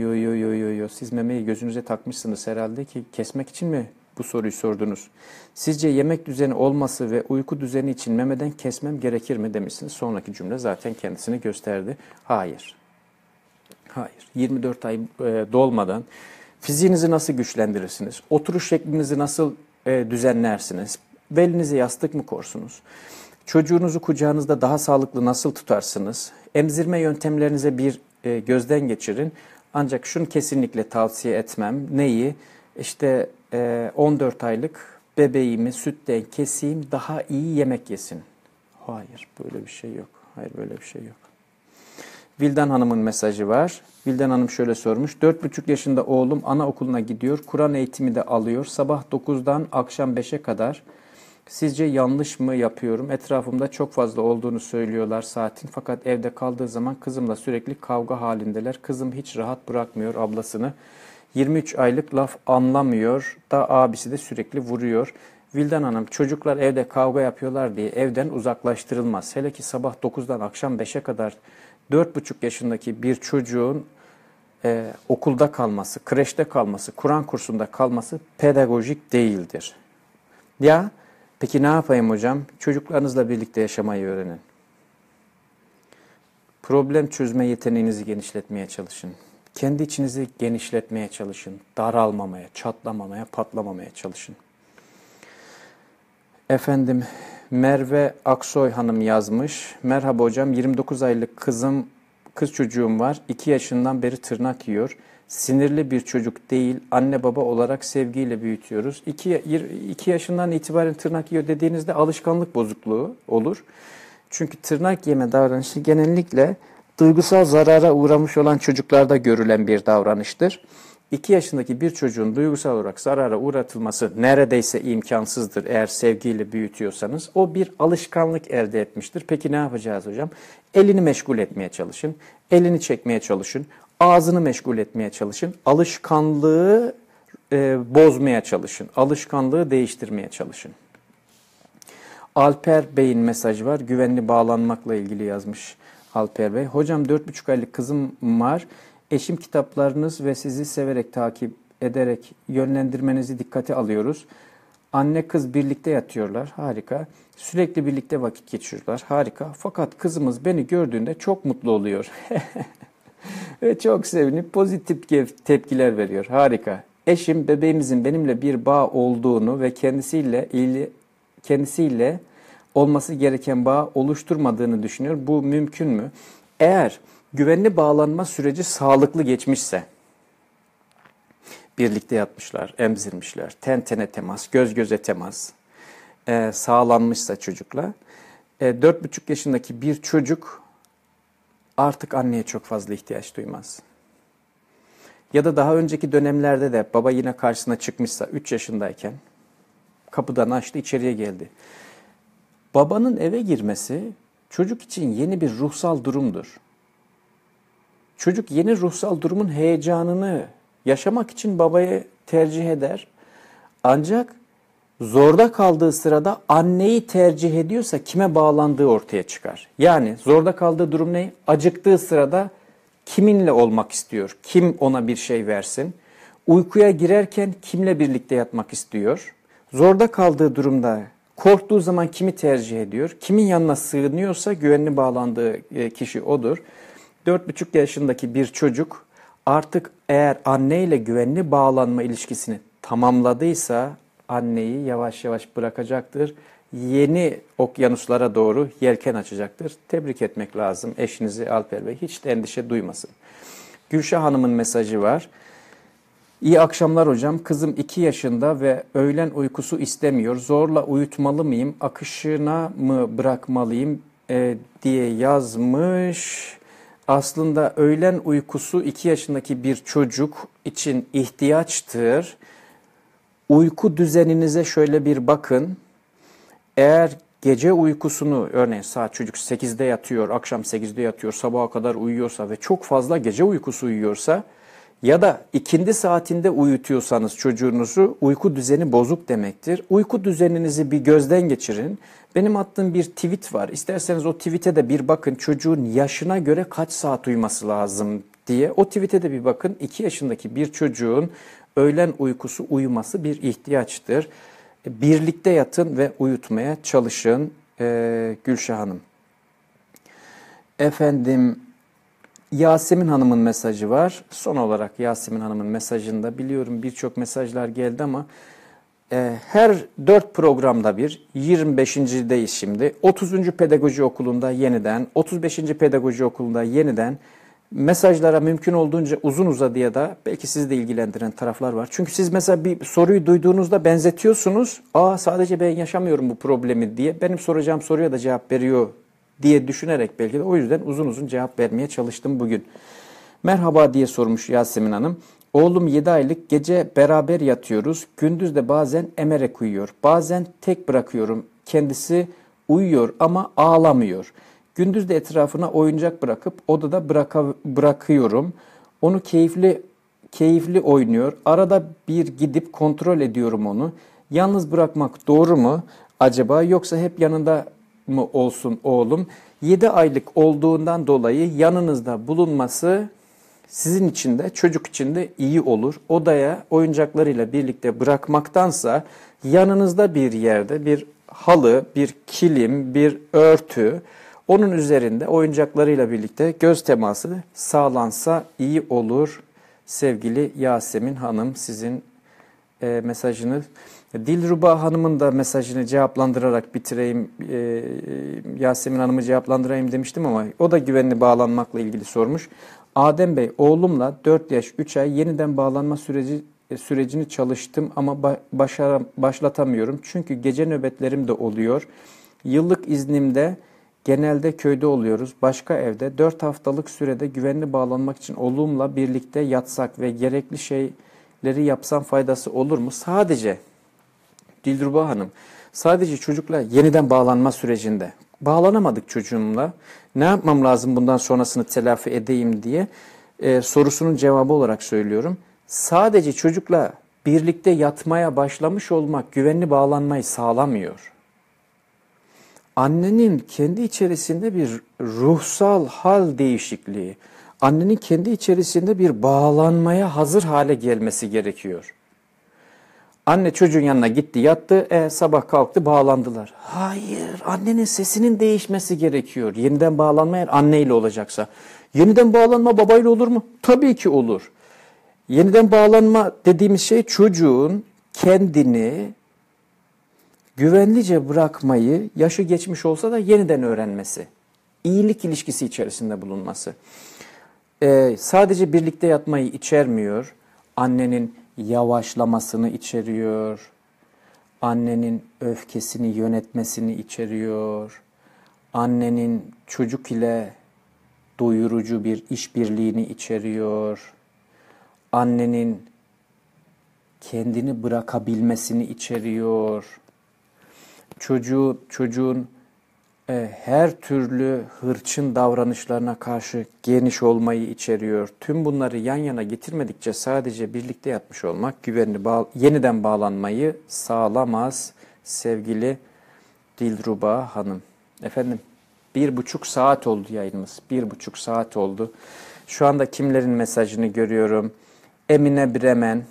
Yo. Siz memeyi gözünüze takmışsınız herhalde ki kesmek için mi bu soruyu sordunuz? Sizce yemek düzeni olması ve uyku düzeni için memeden kesmem gerekir mi demişsiniz. Sonraki cümle zaten kendisini gösterdi. Hayır. 24 ay dolmadan fiziğinizi nasıl güçlendirirsiniz? Oturuş şeklinizi nasıl düzenlersiniz? Belinize yastık mı korsunuz? Çocuğunuzu kucağınızda daha sağlıklı nasıl tutarsınız? Emzirme yöntemlerinize bir gözden geçirin. Ancak şunu kesinlikle tavsiye etmem. Neyi? İşte 14 aylık bebeğimi sütten keseyim, daha iyi yemek yesin. Hayır, böyle bir şey yok. Vildan Hanım'ın mesajı var. Vildan Hanım şöyle sormuş. 4,5 yaşında oğlum anaokuluna gidiyor. Kur'an eğitimi de alıyor. Sabah 9'dan akşam 5'e kadar. Sizce yanlış mı yapıyorum? Etrafımda çok fazla olduğunu söylüyorlar saatin. Fakat evde kaldığı zaman kızımla sürekli kavga halindeler. Kızım hiç rahat bırakmıyor ablasını. 23 aylık laf anlamıyor da abisi de sürekli vuruyor. Vildan Hanım, çocuklar evde kavga yapıyorlar diye evden uzaklaştırılmaz. Hele ki sabah 9'dan akşam 5'e kadar 4,5 yaşındaki bir çocuğun okulda kalması, kreşte kalması, Kur'an kursunda kalması pedagojik değildir. Ya... Peki ne yapayım hocam? Çocuklarınızla birlikte yaşamayı öğrenin. Problem çözme yeteneğinizi genişletmeye çalışın. Kendi içinizi genişletmeye çalışın. Daralmamaya, çatlamamaya, patlamamaya çalışın. Efendim, Merve Aksoy Hanım yazmış. Merhaba hocam, 29 aylık kız çocuğum var. 2 yaşından beri tırnak yiyor. Sinirli bir çocuk değil, anne baba olarak sevgiyle büyütüyoruz. 2 yaşından itibaren tırnak yiyor dediğinizde alışkanlık bozukluğu olur. Çünkü tırnak yeme davranışı genellikle duygusal zarara uğramış olan çocuklarda görülen bir davranıştır. 2 yaşındaki bir çocuğun duygusal olarak zarara uğratılması neredeyse imkansızdır eğer sevgiyle büyütüyorsanız. O bir alışkanlık elde etmiştir. Peki ne yapacağız hocam? Elini meşgul etmeye çalışın, elini çekmeye çalışın, ağzını meşgul etmeye çalışın, alışkanlığı bozmaya çalışın, alışkanlığı değiştirmeye çalışın. Alper Bey'in mesajı var, güvenli bağlanmakla ilgili yazmış Alper Bey. Hocam 4,5 aylık kızım var. Eşim kitaplarınız ve sizi severek takip ederek yönlendirmenizi dikkate alıyoruz. Anne kız birlikte yatıyorlar. Harika. Sürekli birlikte vakit geçiriyorlar. Harika. Fakat kızımız beni gördüğünde çok mutlu oluyor. Ve çok sevinip pozitif tepkiler veriyor. Harika. Eşim bebeğimizin benimle bir bağ olduğunu ve kendisiyle olması gereken bağ oluşturmadığını düşünüyor. Bu mümkün mü? Eğer güvenli bağlanma süreci sağlıklı geçmişse, birlikte yatmışlar, emzirmişler, ten tene temas, göz göze temas sağlanmışsa çocukla, 4,5 yaşındaki bir çocuk artık anneye çok fazla ihtiyaç duymaz. Ya da daha önceki dönemlerde de baba yine karşısına çıkmışsa 3 yaşındayken kapıdan açtı, içeriye geldi. Babanın eve girmesi çocuk için yeni bir ruhsal durumdur. Çocuk yeni ruhsal durumun heyecanını yaşamak için babayı tercih eder. Ancak zorda kaldığı sırada anneyi tercih ediyorsa kime bağlandığı ortaya çıkar. Yani zorda kaldığı durum ne? Acıktığı sırada kiminle olmak istiyor? Kim ona bir şey versin? Uykuya girerken kimle birlikte yatmak istiyor? Zorda kaldığı durumda korktuğu zaman kimi tercih ediyor? Kimin yanına sığınıyorsa güvenli bağlandığı kişi odur. 4,5 yaşındaki bir çocuk artık eğer anneyle güvenli bağlanma ilişkisini tamamladıysa anneyi yavaş yavaş bırakacaktır. Yeni okyanuslara doğru yelken açacaktır. Tebrik etmek lazım eşinizi Alper Bey. Hiç de endişe duymasın. Gülşah Hanım'ın mesajı var. İyi akşamlar hocam. Kızım 2 yaşında ve öğlen uykusu istemiyor. Zorla uyutmalı mıyım? Akışına mı bırakmalıyım diye yazmış. Aslında öğlen uykusu 2 yaşındaki bir çocuk için ihtiyaçtır. Uyku düzeninize şöyle bir bakın. Eğer gece uykusunu, örneğin saat çocuk 8'de yatıyor, akşam 8'de yatıyor, sabaha kadar uyuyorsa ve çok fazla gece uykusu uyuyorsa ya da ikindi saatinde uyutuyorsanız çocuğunuzu uyku düzeni bozuk demektir. Uyku düzeninizi bir gözden geçirin. Benim attığım bir tweet var. İsterseniz o tweete de bir bakın. Çocuğun yaşına göre kaç saat uyuması lazım diye. O tweete de bir bakın. 2 yaşındaki bir çocuğun öğlen uykusu uyuması bir ihtiyaçtır. Birlikte yatın ve uyutmaya çalışın Gülşah Hanım. Efendim... Yasemin Hanım'ın mesajı var. Son olarak Yasemin Hanım'ın mesajında biliyorum birçok mesajlar geldi ama her 4 programda bir, 25.'deyiz şimdi. 30. Pedagoji Okulu'nda yeniden, 35. Pedagoji Okulu'nda yeniden mesajlara mümkün olduğunca uzun uzadıya da belki sizi de ilgilendiren taraflar var. Çünkü siz mesela bir soruyu duyduğunuzda benzetiyorsunuz. Aa sadece ben yaşamıyorum bu problemi diye. Benim soracağım soruya da cevap veriyor diye düşünerek belki de o yüzden uzun uzun cevap vermeye çalıştım bugün. Merhaba diye sormuş Yasemin Hanım. Oğlum 7 aylık, gece beraber yatıyoruz. Gündüz de bazen emerek uyuyor. Bazen tek bırakıyorum. Kendisi uyuyor ama ağlamıyor. Gündüz de etrafına oyuncak bırakıp odada bırakıyorum. Onu keyifli oynuyor. Arada bir gidip kontrol ediyorum onu. Yalnız bırakmak doğru mu acaba, yoksa hep yanında mı olsun oğlum? 7 aylık olduğundan dolayı yanınızda bulunması sizin için de çocuk için de iyi olur. Odaya oyuncaklarıyla birlikte bırakmaktansa yanınızda bir yerde bir halı, bir kilim, bir örtü, onun üzerinde oyuncaklarıyla birlikte göz teması sağlansa iyi olur. Sevgili Yasemin Hanım, sizin mesajınız. Dilruba Hanım'ın da mesajını cevaplandırarak bitireyim. Yasemin Hanım'ı cevaplandırayım demiştim ama o da güvenli bağlanmakla ilgili sormuş. Adem Bey, oğlumla 4 yaş 3 ay yeniden bağlanma sürecini çalıştım ama başlatamıyorum. Çünkü gece nöbetlerim de oluyor. Yıllık iznimde genelde köyde oluyoruz. Başka evde 4 haftalık sürede güvenli bağlanmak için oğlumla birlikte yatsak ve gerekli şeyleri yapsam faydası olur mu? Sadece Dilruba Hanım, sadece çocukla yeniden bağlanma sürecinde bağlanamadık çocuğumla. Ne yapmam lazım bundan sonrasını telafi edeyim diye sorusunun cevabı olarak söylüyorum. Sadece çocukla birlikte yatmaya başlamış olmak güvenli bağlanmayı sağlamıyor. Annenin kendi içerisinde bir ruhsal hal değişikliği, annenin kendi içerisinde bir bağlanmaya hazır hale gelmesi gerekiyor. Anne çocuğun yanına gitti, yattı, sabah kalktı, bağlandılar. Hayır, annenin sesinin değişmesi gerekiyor. Yeniden bağlanma eğer anneyle olacaksa. Yeniden bağlanma babayla olur mu? Tabii ki olur. Yeniden bağlanma dediğimiz şey çocuğun kendini güvenlice bırakmayı, yaşı geçmiş olsa da yeniden öğrenmesi. İyilik ilişkisi içerisinde bulunması. Sadece birlikte yatmayı içermiyor. Annenin yavaşlamasını içeriyor, annenin öfkesini yönetmesini içeriyor, annenin çocuk ile doyurucu bir işbirliğini içeriyor, annenin kendini bırakabilmesini içeriyor, çocuğun her türlü hırçın davranışlarına karşı geniş olmayı içeriyor. Tüm bunları yan yana getirmedikçe sadece birlikte yatmış olmak güvenli yeniden bağlanmayı sağlamaz sevgili Dilruba Hanım. Efendim, 1,5 saat oldu yayınımız. 1,5 saat oldu. Şu anda kimlerin mesajını görüyorum? Emine Bremen,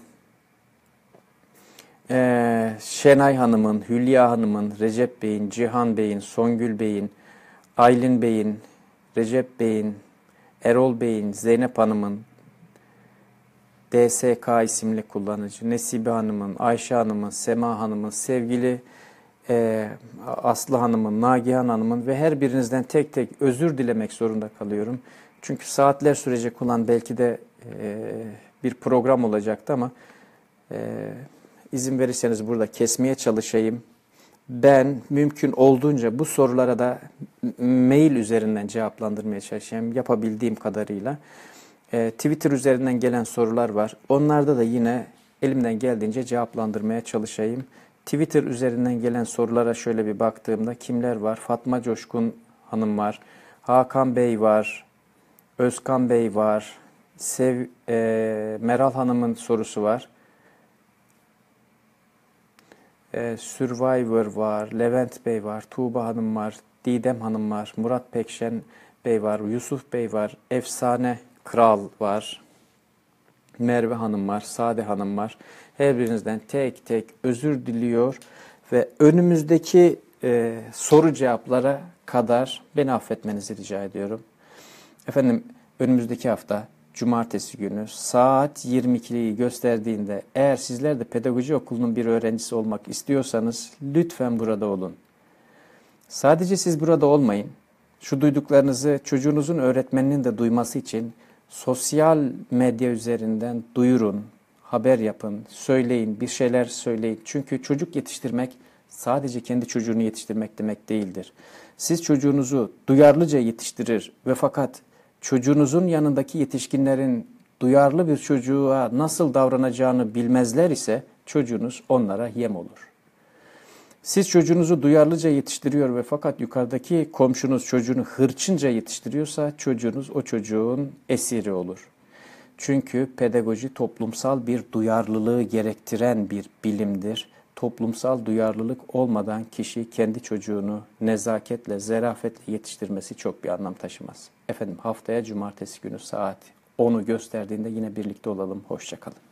Şenay Hanım'ın, Hülya Hanım'ın, Recep Bey'in, Cihan Bey'in, Songül Bey'in, Aylin Bey'in, Recep Bey'in, Erol Bey'in, Zeynep Hanım'ın, DSK isimli kullanıcı, Nesibe Hanım'ın, Ayşe Hanım'ın, Sema Hanım'ın, sevgili Aslı Hanım'ın, Nagihan Hanım'ın ve her birinizden tek tek özür dilemek zorunda kalıyorum. Çünkü saatler sürecek olan belki de bir program olacaktı ama... İzin verirseniz burada kesmeye çalışayım. Ben mümkün olduğunca bu sorulara da mail üzerinden cevaplandırmaya çalışayım yapabildiğim kadarıyla. Twitter üzerinden gelen sorular var. Onlarda da yine elimden geldiğince cevaplandırmaya çalışayım. Twitter üzerinden gelen sorulara şöyle bir baktığımda kimler var? Fatma Coşkun Hanım var. Hakan Bey var. Özkan Bey var. Meral Hanım'ın sorusu var. Survivor var, Levent Bey var, Tuğba Hanım var, Didem Hanım var, Murat Pekşen Bey var, Yusuf Bey var, Efsane Kral var, Merve Hanım var, Sade Hanım var. Her birinizden tek tek özür diliyor ve önümüzdeki soru cevaplara kadar beni affetmenizi rica ediyorum. Efendim, önümüzdeki hafta Cumartesi günü saat 22'yi gösterdiğinde eğer sizler de Pedagoji Okulu'nun bir öğrencisi olmak istiyorsanız lütfen burada olun. Sadece siz burada olmayın. Şu duyduklarınızı çocuğunuzun öğretmeninin de duyması için sosyal medya üzerinden duyurun, haber yapın, söyleyin, bir şeyler söyleyin. Çünkü çocuk yetiştirmek sadece kendi çocuğunu yetiştirmek demek değildir. Siz çocuğunuzu duyarlıca yetiştirir ve fakat çocuğunuzun yanındaki yetişkinlerin duyarlı bir çocuğa nasıl davranacağını bilmezler ise çocuğunuz onlara yem olur. Siz çocuğunuzu duyarlıca yetiştiriyor ve fakat yukarıdaki komşunuz çocuğunu hırçınca yetiştiriyorsa çocuğunuz o çocuğun esiri olur. Çünkü pedagoji toplumsal bir duyarlılığı gerektiren bir bilimdir. Toplumsal duyarlılık olmadan kişi kendi çocuğunu nezaketle, zerafetle yetiştirmesi çok bir anlam taşımaz. Efendim, haftaya Cumartesi günü saat 10'u gösterdiğinde yine birlikte olalım. Hoşça kalın.